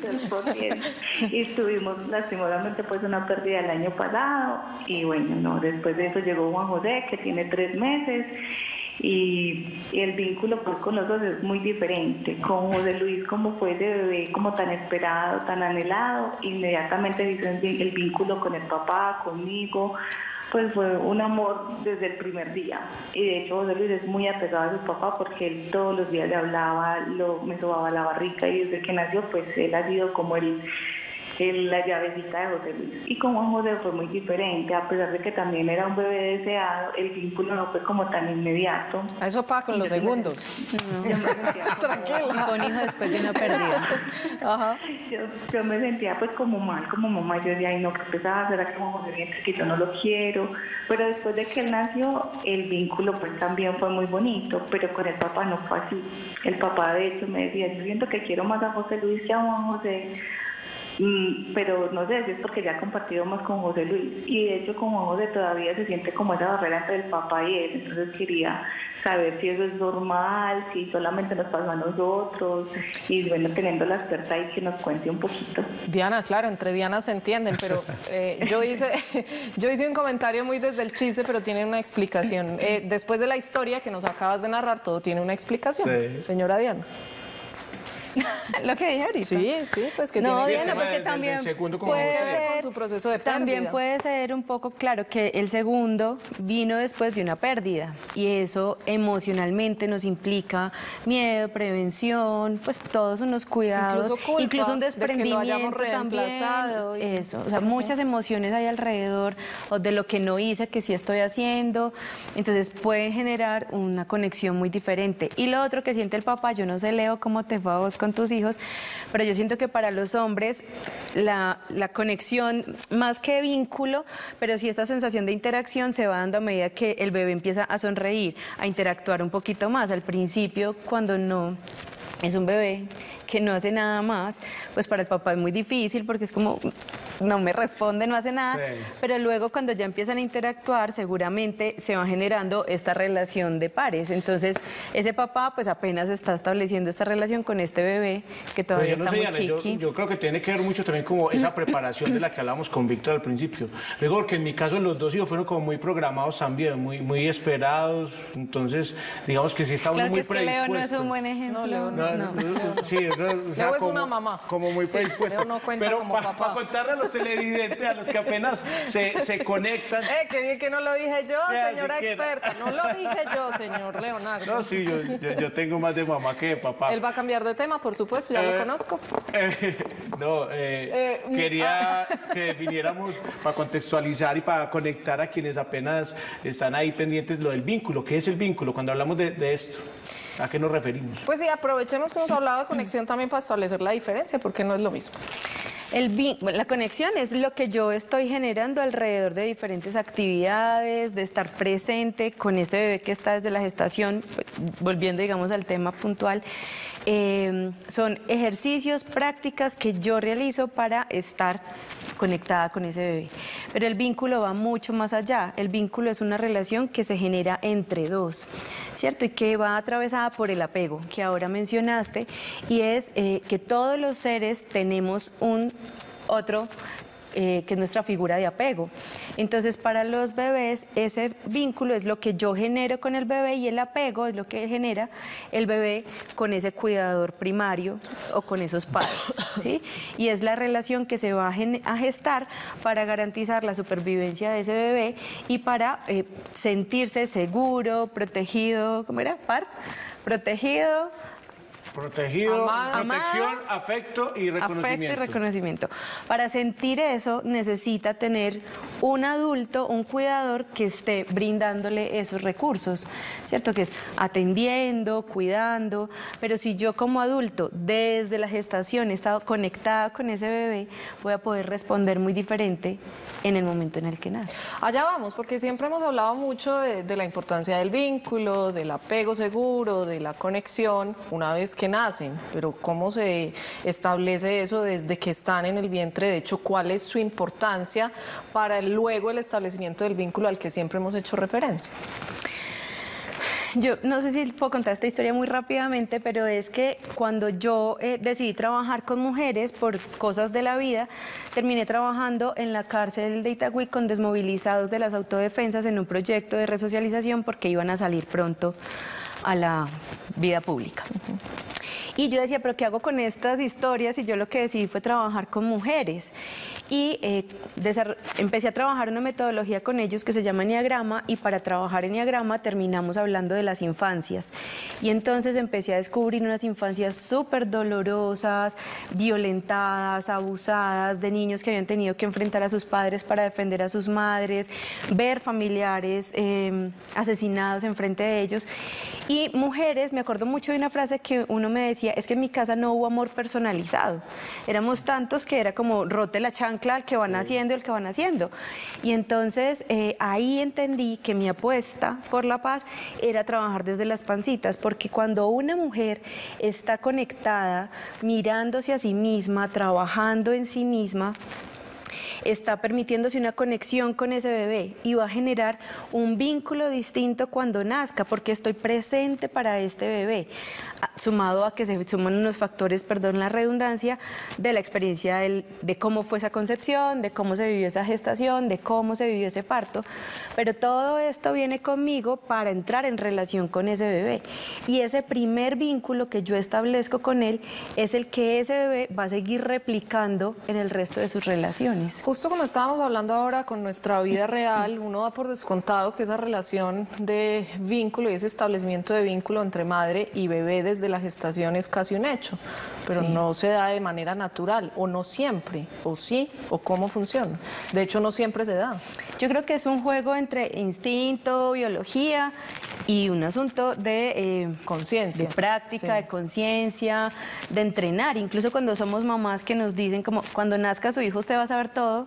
dos por ciento. Y tuvimos lastimosamente pues una pérdida el año pasado y bueno, no, después de eso llegó Juan José que tiene tres meses. Y, y el vínculo pues con los dos es muy diferente. Con José Luis, como fue de bebé, como tan esperado, tan anhelado, inmediatamente hizo el vínculo con el papá, conmigo, pues fue un amor desde el primer día. Y de hecho José Luis es muy apegado a su papá porque él todos los días le hablaba, lo, me sobaba la barriga y desde que nació pues él ha sido como el... la llavecita de José Luis. Y con Juan José fue muy diferente, a pesar de que también era un bebé deseado, el vínculo no fue como tan inmediato. Eso pasa con los segundos. Me... No. Como... Tranquila. Con hijo después de una pérdida. Ajá. Yo, yo me sentía pues como mal, como mamá, yo decía, ay no, qué pesada, será que Juan José bien chiquito, no lo quiero. Pero después de que él nació, el vínculo pues también fue muy bonito, pero con el papá no fue así. El papá de hecho me decía, yo siento que quiero más a José Luis que a Juan José, pero no sé si es porque ya ha compartido más con José Luis y de hecho con Juan José todavía se siente como esa barrera entre el papá y él, entonces quería saber si eso es normal, si solamente nos pasó a nosotros y bueno, teniendo la experta ahí que nos cuente un poquito. Diana, claro, entre Diana se entienden, pero eh, yo, hice, yo hice un comentario muy desde el chiste, pero tiene una explicación. Eh, después de la historia que nos acabas de narrar, todo tiene una explicación, sí. Señora Diana. Lo que dije ahorita. Sí, sí, pues que no, tiene Diana, porque del, también del puede ser, con su proceso de pérdida. También puede ser un poco, claro, que el segundo vino después de una pérdida y eso emocionalmente nos implica miedo, prevención, pues todos unos cuidados, incluso, culpa, incluso un desprendimiento de reemplazado. También, eso, o sea, muchas emociones hay alrededor o de lo que no hice, que sí estoy haciendo, entonces puede generar una conexión muy diferente. Y lo otro que siente el papá, yo no sé, Leo, cómo te fue a vos con tus hijos, pero yo siento que para los hombres la, la conexión, más que vínculo, pero sí esta sensación de interacción se va dando a medida que el bebé empieza a sonreír, a interactuar un poquito más. Al principio, cuando no es un bebé que no hace nada más, pues para el papá es muy difícil porque es como, no me responde, no hace nada, sí. Pero luego cuando ya empiezan a interactuar, seguramente se va generando esta relación de pares, entonces ese papá pues apenas está estableciendo esta relación con este bebé que todavía no está muy chiqui. Yo, yo creo que tiene que ver mucho también como esa preparación de la que hablamos con Víctor al principio, luego porque en mi caso los dos hijos fueron como muy programados también, muy, muy esperados, entonces digamos que sí está claro uno muy predispuesto. Claro que es que Leo no es un buen ejemplo. No, Leo no. no, no. Sí, o sea, Leo es como, una mamá. Como muy predispuesta. Sí, no pero como pa, papá. Para contarle a los televidentes, a los que apenas se, se conectan. Eh, qué bien que no lo dije yo, ya, señora experta. No lo dije yo, señor Leonardo. No, sí, yo, yo, yo tengo más de mamá que de papá. Él va a cambiar de tema, por supuesto, ya eh, lo conozco. Eh, no, eh, eh, quería ah. que definiéramos para contextualizar y para conectar a quienes apenas están ahí pendientes lo del vínculo. ¿Qué es el vínculo? Cuando hablamos de, de esto. ¿A qué nos referimos? Pues sí, aprovechemos que hemos hablado de conexión también para establecer la diferencia, porque no es lo mismo. El, la conexión es lo que yo estoy generando alrededor de diferentes actividades, de estar presente con este bebé que está desde la gestación, volviendo digamos al tema puntual. Eh, son ejercicios, prácticas que yo realizo para estar conectada con ese bebé. Pero el vínculo va mucho más allá. El vínculo es una relación que se genera entre dos, ¿cierto? Y que va atravesada por el apego, que ahora mencionaste, y es eh, que todos los seres tenemos un otro, eh, que es nuestra figura de apego. Entonces, para los bebés, ese vínculo es lo que yo genero con el bebé y el apego es lo que genera el bebé con ese cuidador primario o con esos padres, ¿sí? Y es la relación que se va a gestar para garantizar la supervivencia de ese bebé y para eh, sentirse seguro, protegido, ¿cómo era? Par, protegido... Protegido, amado, protección, amado, afecto y reconocimiento. Afecto y reconocimiento. Para sentir eso necesita tener un adulto, un cuidador que esté brindándole esos recursos, ¿cierto? Que es atendiendo, cuidando, pero si yo como adulto desde la gestación he estado conectada con ese bebé, voy a poder responder muy diferente en el momento en el que nace. Allá vamos, porque siempre hemos hablado mucho de, de la importancia del vínculo, del apego seguro, de la conexión, una vez que que nacen, pero ¿cómo se establece eso desde que están en el vientre? De hecho, ¿cuál es su importancia para luego el establecimiento del vínculo al que siempre hemos hecho referencia? Yo no sé si puedo contar esta historia muy rápidamente, pero es que cuando yo eh, decidí trabajar con mujeres por cosas de la vida, terminé trabajando en la cárcel de Itagüí con desmovilizados de las autodefensas en un proyecto de resocialización porque iban a salir pronto a la vida pública. Uh-huh. Y yo decía, ¿pero qué hago con estas historias? Y yo lo que decidí fue trabajar con mujeres. Y eh, empecé a trabajar una metodología con ellos que se llama Enneagrama, y para trabajar Enneagrama terminamos hablando de las infancias. Y entonces empecé a descubrir unas infancias súper dolorosas, violentadas, abusadas, de niños que habían tenido que enfrentar a sus padres para defender a sus madres, ver familiares eh, asesinados enfrente de ellos. Y mujeres, me acuerdo mucho de una frase que uno me decía, es que en mi casa no hubo amor personalizado, éramos tantos que era como rote la chancla al que van haciendo, el que van haciendo. Y entonces eh, ahí entendí que mi apuesta por la paz era trabajar desde las pancitas, porque cuando una mujer está conectada, mirándose a sí misma, trabajando en sí misma, está permitiéndose una conexión con ese bebé y va a generar un vínculo distinto cuando nazca, porque estoy presente para este bebé, sumado a que se suman unos factores, perdón la redundancia, de la experiencia del, de cómo fue esa concepción, de cómo se vivió esa gestación, de cómo se vivió ese parto, pero todo esto viene conmigo para entrar en relación con ese bebé, y ese primer vínculo que yo establezco con él es el que ese bebé va a seguir replicando en el resto de sus relaciones. Justo como estábamos hablando ahora con nuestra vida real, uno da por descontado que esa relación de vínculo y ese establecimiento de vínculo entre madre y bebé desde la gestación es casi un hecho, pero sí, no se da de manera natural, o no siempre, o sí, o cómo funciona. De hecho, no siempre se da. Yo creo que es un juego entre instinto, biología y un asunto de eh, conciencia, de práctica, sí, de conciencia, de entrenar. Incluso cuando somos mamás que nos dicen como, cuando nazca su hijo usted va a saber todo,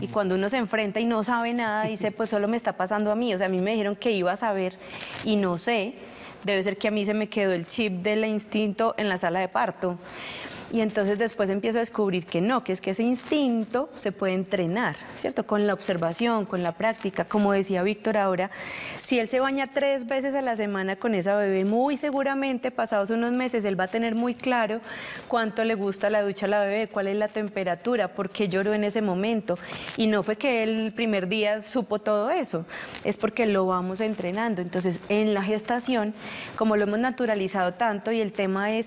y cuando uno se enfrenta y no sabe nada, dice, pues solo me está pasando a mí, o sea, a mí me dijeron que iba a saber y no sé, debe ser que a mí se me quedó el chip del instinto en la sala de parto. Y entonces después empiezo a descubrir que no, que es que ese instinto se puede entrenar, ¿cierto? Con la observación, con la práctica, como decía Víctor ahora, si él se baña tres veces a la semana con esa bebé, muy seguramente pasados unos meses él va a tener muy claro cuánto le gusta la ducha a la bebé, cuál es la temperatura, por qué lloró en ese momento. Y no fue que él el primer día supo todo eso, es porque lo vamos entrenando. Entonces en la gestación, como lo hemos naturalizado tanto y el tema es,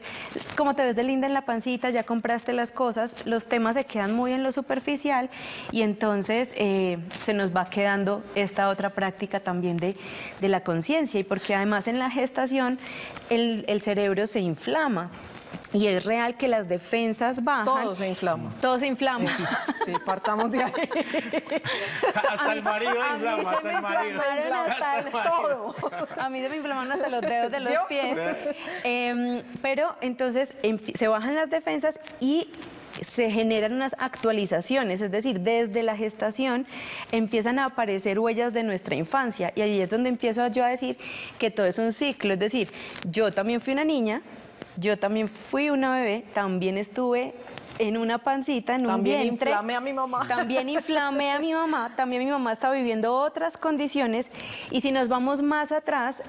¿cómo te ves de linda en la pancita? Ya compraste las cosas, los temas se quedan muy en lo superficial, y entonces eh, se nos va quedando esta otra práctica también de, de la conciencia, y porque además en la gestación el, el cerebro se inflama. Y es real que las defensas bajan. Todo se inflama. Todo se inflama. Sí, sí, partamos de ahí. Hasta el marido inflama. Hasta el marido. Hasta el todo. A mí se me inflamaron hasta los dedos de los pies. Eh, pero entonces se bajan las defensas y se generan unas actualizaciones, es decir, desde la gestación empiezan a aparecer huellas de nuestra infancia y allí es donde empiezo yo a decir que todo es un ciclo, es decir, yo también fui una niña, yo también fui una bebé, también estuve en una pancita, en un vientre. También inflamé a mi mamá. También inflamé a mi mamá, también mi mamá está viviendo otras condiciones y si nos vamos más atrás,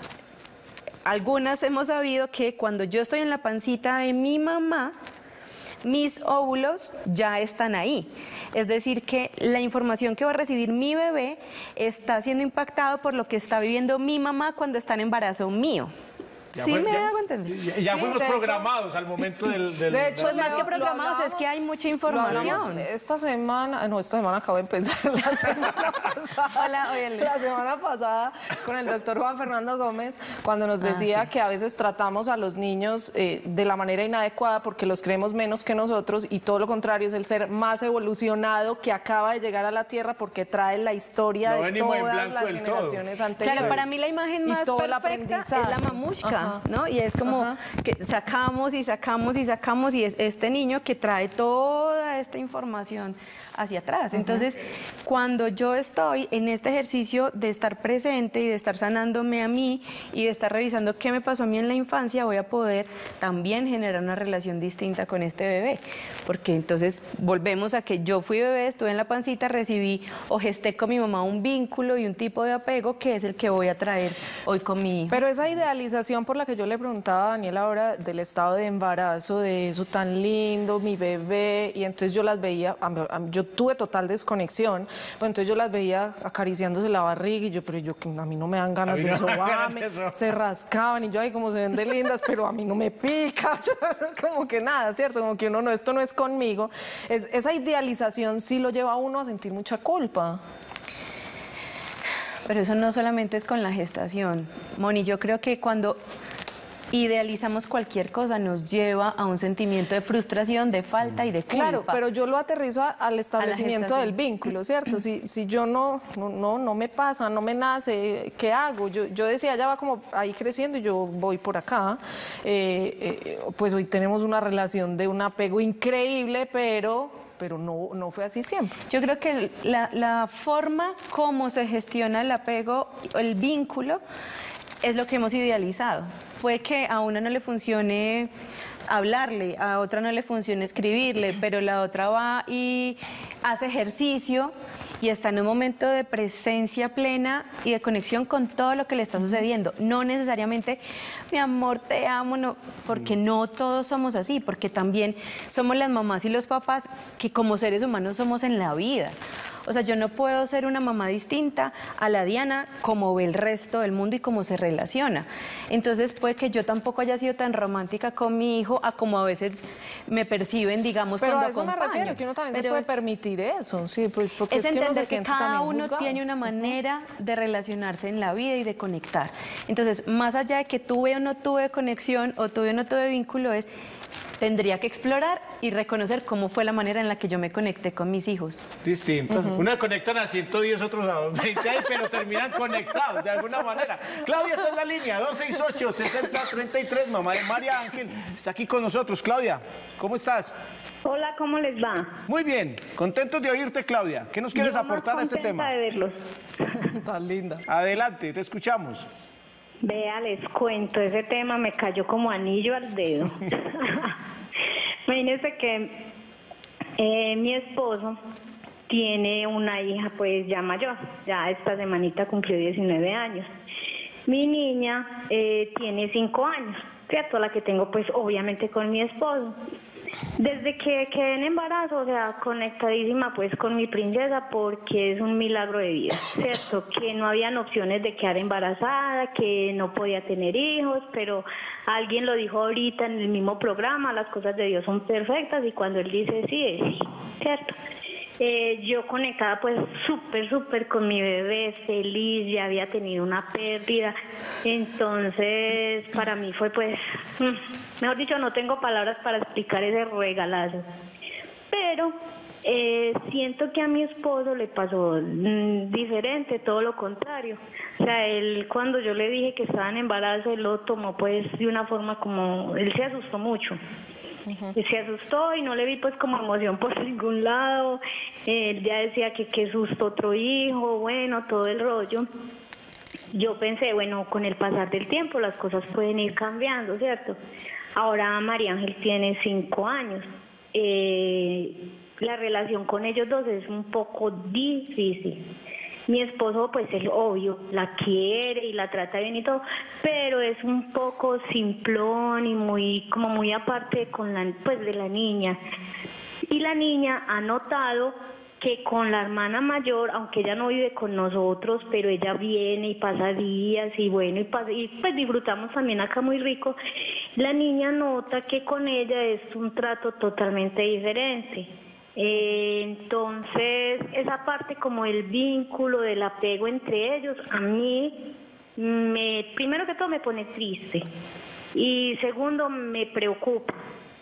algunas hemos sabido que cuando yo estoy en la pancita de mi mamá, mis óvulos ya están ahí. Es decir, que la información que va a recibir mi bebé está siendo impactado por lo que está viviendo mi mamá cuando está en embarazo mío. Ya sí, fue, me hago entender. Ya, ya sí, fuimos programados hecho, al momento del... del de hecho, del... más que programados hablamos, es que hay mucha información. Esta semana, no, esta semana acabo de empezar, la semana pasada, la, la semana pasada con el doctor Juan Fernando Gómez, cuando nos decía ah, sí. que a veces tratamos a los niños eh, de la manera inadecuada porque los creemos menos que nosotros y todo lo contrario es el ser más evolucionado que acaba de llegar a la Tierra porque trae la historia no de todas las generaciones todo. anteriores. Claro, para mí la imagen más perfecta es la mamushka. ¿No? Y es como Ajá. que sacamos y sacamos y sacamos y es este niño que trae toda esta información hacia atrás. Ajá. Entonces, cuando yo estoy en este ejercicio de estar presente y de estar sanándome a mí y de estar revisando qué me pasó a mí en la infancia, voy a poder también generar una relación distinta con este bebé. Porque entonces volvemos a que yo fui bebé, estuve en la pancita, recibí o gesté con mi mamá un vínculo y un tipo de apego que es el que voy a traer hoy con mi hijo. Pero esa idealización por la que yo le preguntaba a Daniela ahora del estado de embarazo, de eso tan lindo, mi bebé, y entonces yo las veía, yo tuve total desconexión, pues entonces yo las veía acariciándose la barriga y yo, pero yo, a mí no me dan ganas de sobarme, se rascaban y yo, ay, como se ven de lindas, pero a mí no me pica, como que nada, ¿cierto? Como que uno, no, esto no es conmigo. Es, esa idealización sí lo lleva a uno a sentir mucha culpa. Pero eso no solamente es con la gestación, Moni, yo creo que cuando idealizamos cualquier cosa nos lleva a un sentimiento de frustración, de falta y de culpa. Claro, pero yo lo aterrizo a, al establecimiento del vínculo, ¿cierto? Si, si yo no, no, no me pasa, no me nace, ¿qué hago? Yo, yo decía, ya va como ahí creciendo y yo voy por acá. Eh, eh, pues hoy tenemos una relación de un apego increíble, pero... pero no, no fue así siempre. Yo creo que la, la forma como se gestiona el apego, el vínculo, es lo que hemos idealizado. Puede que a una no le funcione hablarle, a otra no le funcione escribirle, pero la otra va y hace ejercicio y está en un momento de presencia plena y de conexión con todo lo que le está sucediendo. No necesariamente, mi amor, te amo, no, porque no todos somos así, porque también somos las mamás y los papás que como seres humanos somos en la vida. O sea, yo no puedo ser una mamá distinta a la Diana como ve el resto del mundo y como se relaciona. Entonces, puede que yo tampoco haya sido tan romántica con mi hijo a como a veces me perciben, digamos, pero cuando acompaño. Pero a eso me refiero, que uno también pero se puede es, permitir eso, sí, pues porque es, es que uno se siente también juzgado. Es entender que cada uno tiene una manera de relacionarse en la vida y de conectar. Entonces, más allá de que tuve o no tuve conexión o tuve o no tuve vínculo, es... tendría que explorar y reconocer cómo fue la manera en la que yo me conecté con mis hijos. Distinto. Uh-huh. Unos conectan a ciento diez, otros a veinte, pero terminan conectados de alguna manera. Claudia está en la línea, dos seis ocho, seis cero tres tres, mamá de María Ángel. Está aquí con nosotros. Claudia, ¿cómo estás? Hola, ¿cómo les va? Muy bien, contentos de oírte, Claudia. ¿Qué nos quieres yo aportar a este tema? De verlos. Tan linda. Adelante, te escuchamos. Vea, les cuento, ese tema me cayó como anillo al dedo. Imagínense que eh, mi esposo tiene una hija pues ya mayor, ya esta semanita cumplió diecinueve años. Mi niña eh, tiene cinco años, ¿cierto? La que tengo pues obviamente con mi esposo. Desde que quedé en embarazo, o sea, conectadísima pues con mi princesa porque es un milagro de vida, ¿cierto? Que no habían opciones de quedar embarazada, que no podía tener hijos, pero alguien lo dijo ahorita en el mismo programa, las cosas de Dios son perfectas y cuando Él dice sí, es sí, ¿cierto? Eh, yo conectada pues súper, súper con mi bebé, feliz, ya había tenido una pérdida, entonces para mí fue pues, mejor dicho, no tengo palabras para explicar ese regalazo, pero eh, siento que a mi esposo le pasó mmm, diferente, todo lo contrario, o sea, él cuando yo le dije que estaba en embarazo, él lo tomó pues de una forma como, él se asustó mucho. Uh-huh. Y se asustó y no le vi pues como emoción por ningún lado. Él ya decía que qué susto otro hijo, bueno, todo el rollo. Yo pensé, bueno, con el pasar del tiempo las cosas pueden ir cambiando, ¿cierto? Ahora María Ángel tiene cinco años. Eh, la relación con ellos dos es un poco difícil. Mi esposo, pues, es obvio, la quiere y la trata bien y todo, pero es un poco simplón y muy, como muy aparte con la, pues, de la niña. Y la niña ha notado que con la hermana mayor, aunque ella no vive con nosotros, pero ella viene y pasa días y bueno, y, pasa, y pues disfrutamos también acá muy rico, la niña nota que con ella es un trato totalmente diferente. Eh, entonces, esa parte como el vínculo del apego entre ellos, a mí, me, primero que todo me pone triste y segundo me preocupa,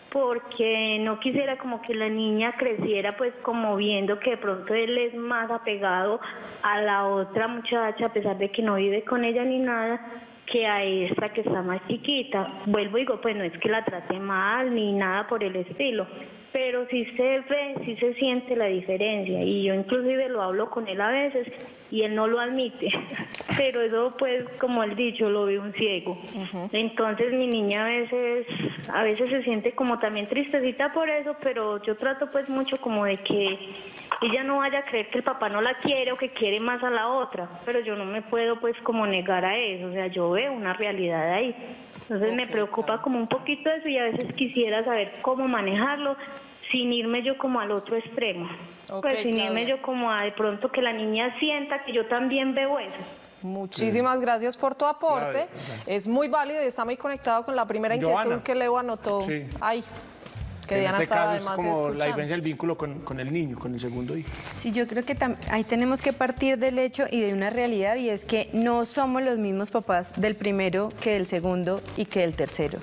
porque no quisiera como que la niña creciera pues como viendo que de pronto él es más apegado a la otra muchacha, a pesar de que no vive con ella ni nada, que a esta que está más chiquita. Vuelvo y digo, pues no es que la trate mal ni nada por el estilo, pero sí se ve, sí se siente la diferencia, y yo inclusive lo hablo con él a veces y él no lo admite, pero eso pues como el dicho, lo ve un ciego. Uh-huh. Entonces mi niña a veces a veces se siente como también tristecita por eso, pero yo trato pues mucho como de que ella no vaya a creer que el papá no la quiere o que quiere más a la otra, pero yo no me puedo pues como negar a eso, o sea, yo veo una realidad ahí. Entonces okay, me preocupa claro. como un poquito eso, y a veces quisiera saber cómo manejarlo sin irme yo como al otro extremo. Okay, pues sin Claudia. irme yo como a de pronto que la niña sienta que yo también veo eso. Muchísimas sí. gracias por tu aporte. Claro, es muy válido y está muy conectado con la primera inquietud Joana. que Leo anotó. Sí. Ay. Que Diana en este caso es como la diferencia del vínculo con, con el niño, con el segundo hijo. Sí, yo creo que ahí tenemos que partir del hecho y de una realidad, y es que no somos los mismos papás del primero que del segundo y que del tercero.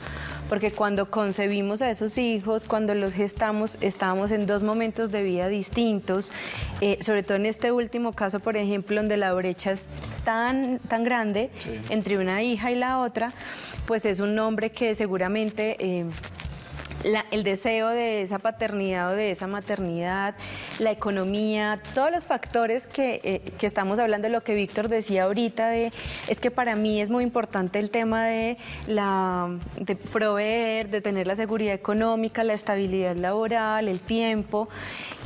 Porque cuando concebimos a esos hijos, cuando los gestamos, estábamos en dos momentos de vida distintos, eh, sobre todo en este último caso, por ejemplo, donde la brecha es tan, tan grande sí. entre una hija y la otra, pues es un hombre que seguramente... Eh, La, el deseo de esa paternidad o de esa maternidad, la economía, todos los factores que, eh, que estamos hablando, lo que Víctor decía ahorita, de, es que para mí es muy importante el tema de, la, de proveer, de tener la seguridad económica, la estabilidad laboral, el tiempo,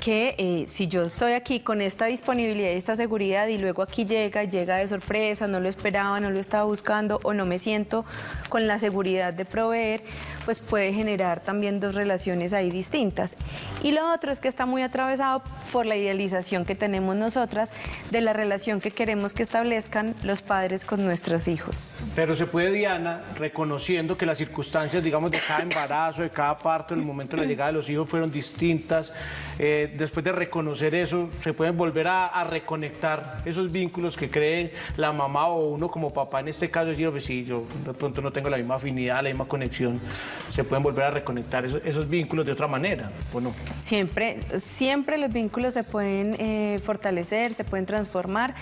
que eh, si yo estoy aquí con esta disponibilidad y esta seguridad y luego aquí llega, llega de sorpresa, no lo esperaba, no lo estaba buscando o no me siento con la seguridad de proveer, pues puede generar también dos relaciones ahí distintas. Y lo otro es que está muy atravesado por la idealización que tenemos nosotras de la relación que queremos que establezcan los padres con nuestros hijos. Pero se puede, Diana, reconociendo que las circunstancias, digamos, de cada embarazo, de cada parto, en el momento de la llegada de los hijos fueron distintas, eh, después de reconocer eso, se pueden volver a, a reconectar esos vínculos que cree la mamá o uno como papá, en este caso, decir, pues sí, yo de pronto no tengo la misma afinidad, la misma conexión, se pueden volver a reconectar Esos, esos vínculos de otra manera, ¿o no? Siempre, siempre los vínculos se pueden eh, fortalecer, se pueden transformar.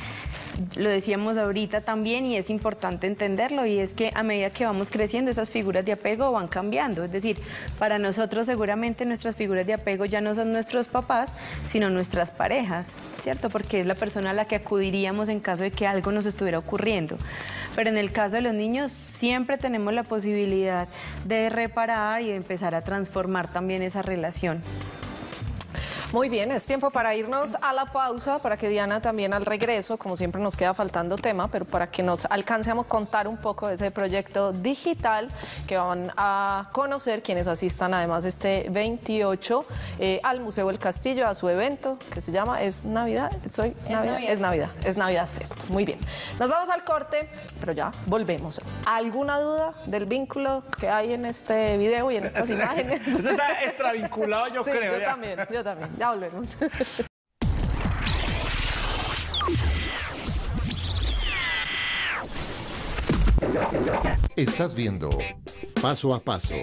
Lo decíamos ahorita también, y es importante entenderlo, y es que a medida que vamos creciendo esas figuras de apego van cambiando, es decir, para nosotros seguramente nuestras figuras de apego ya no son nuestros papás, sino nuestras parejas, ¿cierto? Porque es la persona a la que acudiríamos en caso de que algo nos estuviera ocurriendo. Pero en el caso de los niños siempre tenemos la posibilidad de reparar y de empezar a transformar también esa relación. Muy bien, es tiempo para irnos a la pausa, para que Diana también al regreso, como siempre nos queda faltando tema, pero para que nos alcancemos a contar un poco de ese proyecto digital que van a conocer quienes asistan además este veintiocho eh, al Museo del Castillo, a su evento que se llama Es Navidad, ¿Soy es Navidad? Navidad, es Navidad, es Navidad Fest. Muy bien, nos vamos al corte, pero ya volvemos. ¿Alguna duda del vínculo que hay en este video y en estas imágenes? Eso está extravinculado, yo sí, creo. Yo ya. también, yo también. Ya volvemos. Estás viendo Paso a Paso.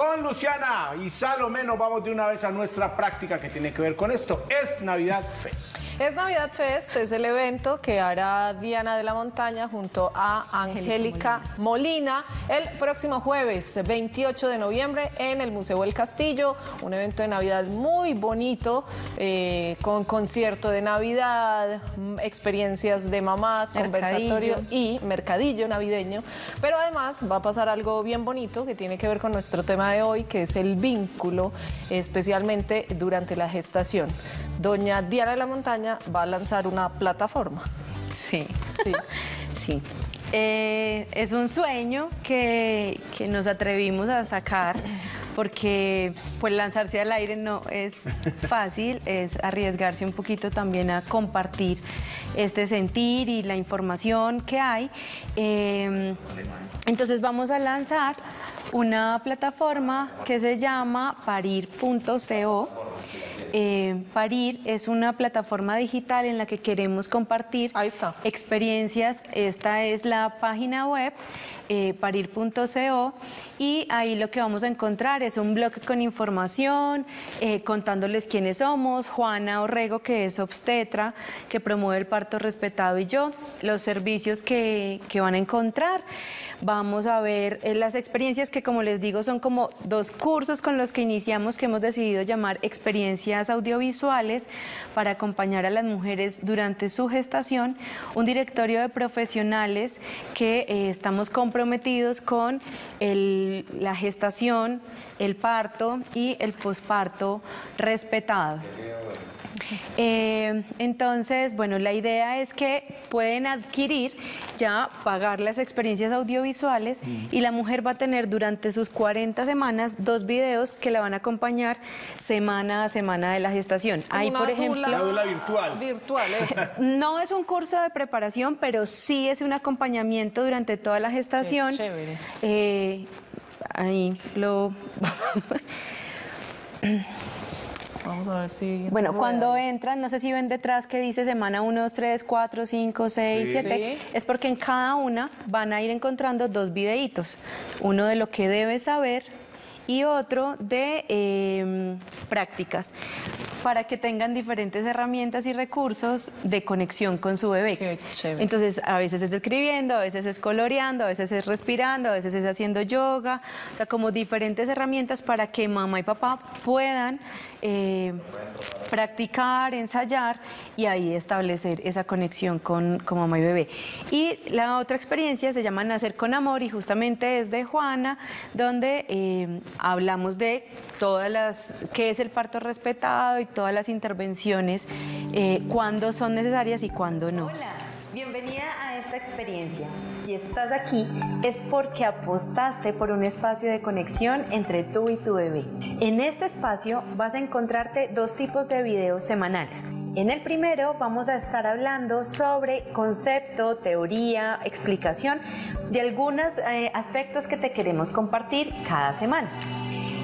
Con Luciana y Salomé nos vamos de una vez a nuestra práctica que tiene que ver con esto. Es Navidad Fest. Es Navidad Fest es el evento que hará Diana de la Montaña junto a Angélica Molina. Molina el próximo jueves veintiocho de noviembre en el Museo del Castillo. Un evento de Navidad muy bonito eh, con concierto de Navidad, experiencias de mamás, mercadillo. Conversatorio y mercadillo navideño. Pero además va a pasar algo bien bonito que tiene que ver con nuestro tema de hoy, que es el vínculo, especialmente durante la gestación. Doña Diana de la Montaña va a lanzar una plataforma. Sí, sí, sí. Eh, es un sueño que, que nos atrevimos a sacar, porque pues lanzarse al aire no es fácil, es arriesgarse un poquito también a compartir este sentir y la información que hay. Eh, entonces vamos a lanzar una plataforma que se llama parir punto co. Eh, Parir es una plataforma digital en la que queremos compartir experiencias. Esta es la página web, eh, parir punto co, y ahí lo que vamos a encontrar es un blog con información, eh, contándoles quiénes somos, Juana Orrego, que es obstetra, que promueve el parto respetado, y yo, los servicios que, que van a encontrar. Vamos a ver eh, las experiencias que, como les digo, son como dos cursos con los que iniciamos, que hemos decidido llamar experiencias audiovisuales, para acompañar a las mujeres durante su gestación, un directorio de profesionales que eh, estamos comprometidos con el, la gestación, el parto y el posparto respetado. Eh, entonces, bueno, la idea es que pueden adquirir, ya pagar las experiencias audiovisuales, mm. y la mujer va a tener durante sus cuarenta semanas dos videos que la van a acompañar semana a semana de la gestación. Hay, por ejemplo, la aula virtual. virtual es. No es un curso de preparación, pero sí es un acompañamiento durante toda la gestación. Qué chévere. Eh, ahí lo... Vamos a ver si... Bueno, cuando entran, no sé si ven detrás que dice semana uno, dos, tres, cuatro, cinco, seis, siete. Es porque en cada una van a ir encontrando dos videitos. Uno de lo que debes saber y otro de eh, prácticas, para que tengan diferentes herramientas y recursos de conexión con su bebé. Qué chévere. Entonces, a veces es escribiendo, a veces es coloreando, a veces es respirando, a veces es haciendo yoga, o sea, como diferentes herramientas para que mamá y papá puedan eh, practicar, ensayar y ahí establecer esa conexión con, con mamá y bebé. Y la otra experiencia se llama Nacer con Amor, y justamente es de Juana, donde eh, hablamos de todas las, qué es el parto respetado y todas las intervenciones, eh, cuándo son necesarias y cuándo no. Hola, bienvenida a esta experiencia. Si estás aquí es porque apostaste por un espacio de conexión entre tú y tu bebé. En este espacio vas a encontrarte dos tipos de videos semanales. En el primero vamos a estar hablando sobre concepto, teoría, explicación de algunos eh, aspectos que te queremos compartir cada semana.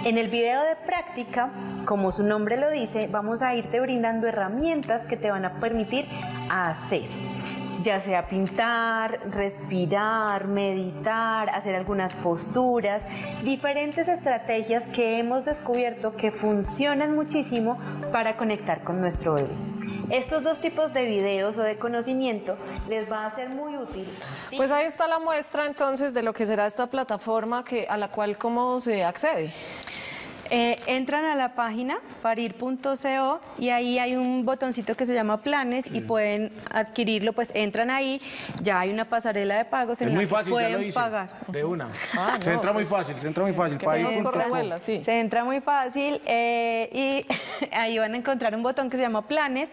En el video de práctica, como su nombre lo dice, vamos a irte brindando herramientas que te van a permitir hacer, ya sea pintar, respirar, meditar, hacer algunas posturas, diferentes estrategias que hemos descubierto que funcionan muchísimo para conectar con nuestro bebé. Estos dos tipos de videos o de conocimiento les va a ser muy útil. Pues ahí está la muestra entonces de lo que será esta plataforma, que, a la cual ¿cómo se accede? Eh, entran a la página parir punto co y ahí hay un botoncito que se llama planes, mm. y pueden adquirirlo, pues entran ahí, ya hay una pasarela de pagos. Es muy fácil, pueden ya lo hice, pagar. De una. Ah, no, se entra pues, muy fácil, se entra muy fácil. Parir punto co. Sí. Se entra muy fácil eh, y ahí van a encontrar un botón que se llama planes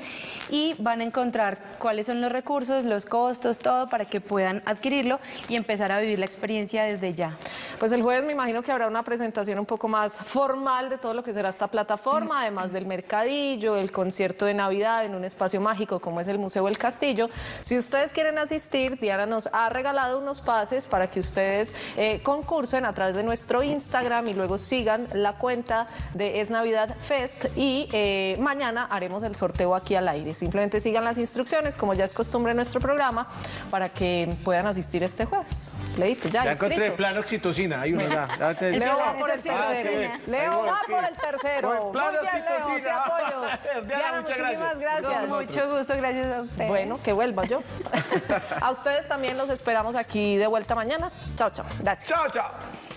y van a encontrar cuáles son los recursos, los costos, todo, para que puedan adquirirlo y empezar a vivir la experiencia desde ya. Pues el jueves me imagino que habrá una presentación un poco más formal mal de todo lo que será esta plataforma, además del mercadillo, el concierto de Navidad en un espacio mágico como es el Museo del Castillo. Si ustedes quieren asistir, Diana nos ha regalado unos pases para que ustedes eh, concursen a través de nuestro Instagram y luego sigan la cuenta de Es Navidad Fest, y eh, mañana haremos el sorteo aquí al aire. Simplemente sigan las instrucciones, como ya es costumbre en nuestro programa, para que puedan asistir este jueves. Leito, ya, ya encontré el plan oxitocina, hay uno ya. ya te... Leo va por el tercero. Leo va por el tercero. Muy bien, Leo, te apoyo. Diana, muchísimas gracias. Con mucho gusto, gracias a usted. Bueno, que vuelva yo. A ustedes también los esperamos aquí de vuelta mañana. Chao, chao. Gracias. Chao, chao.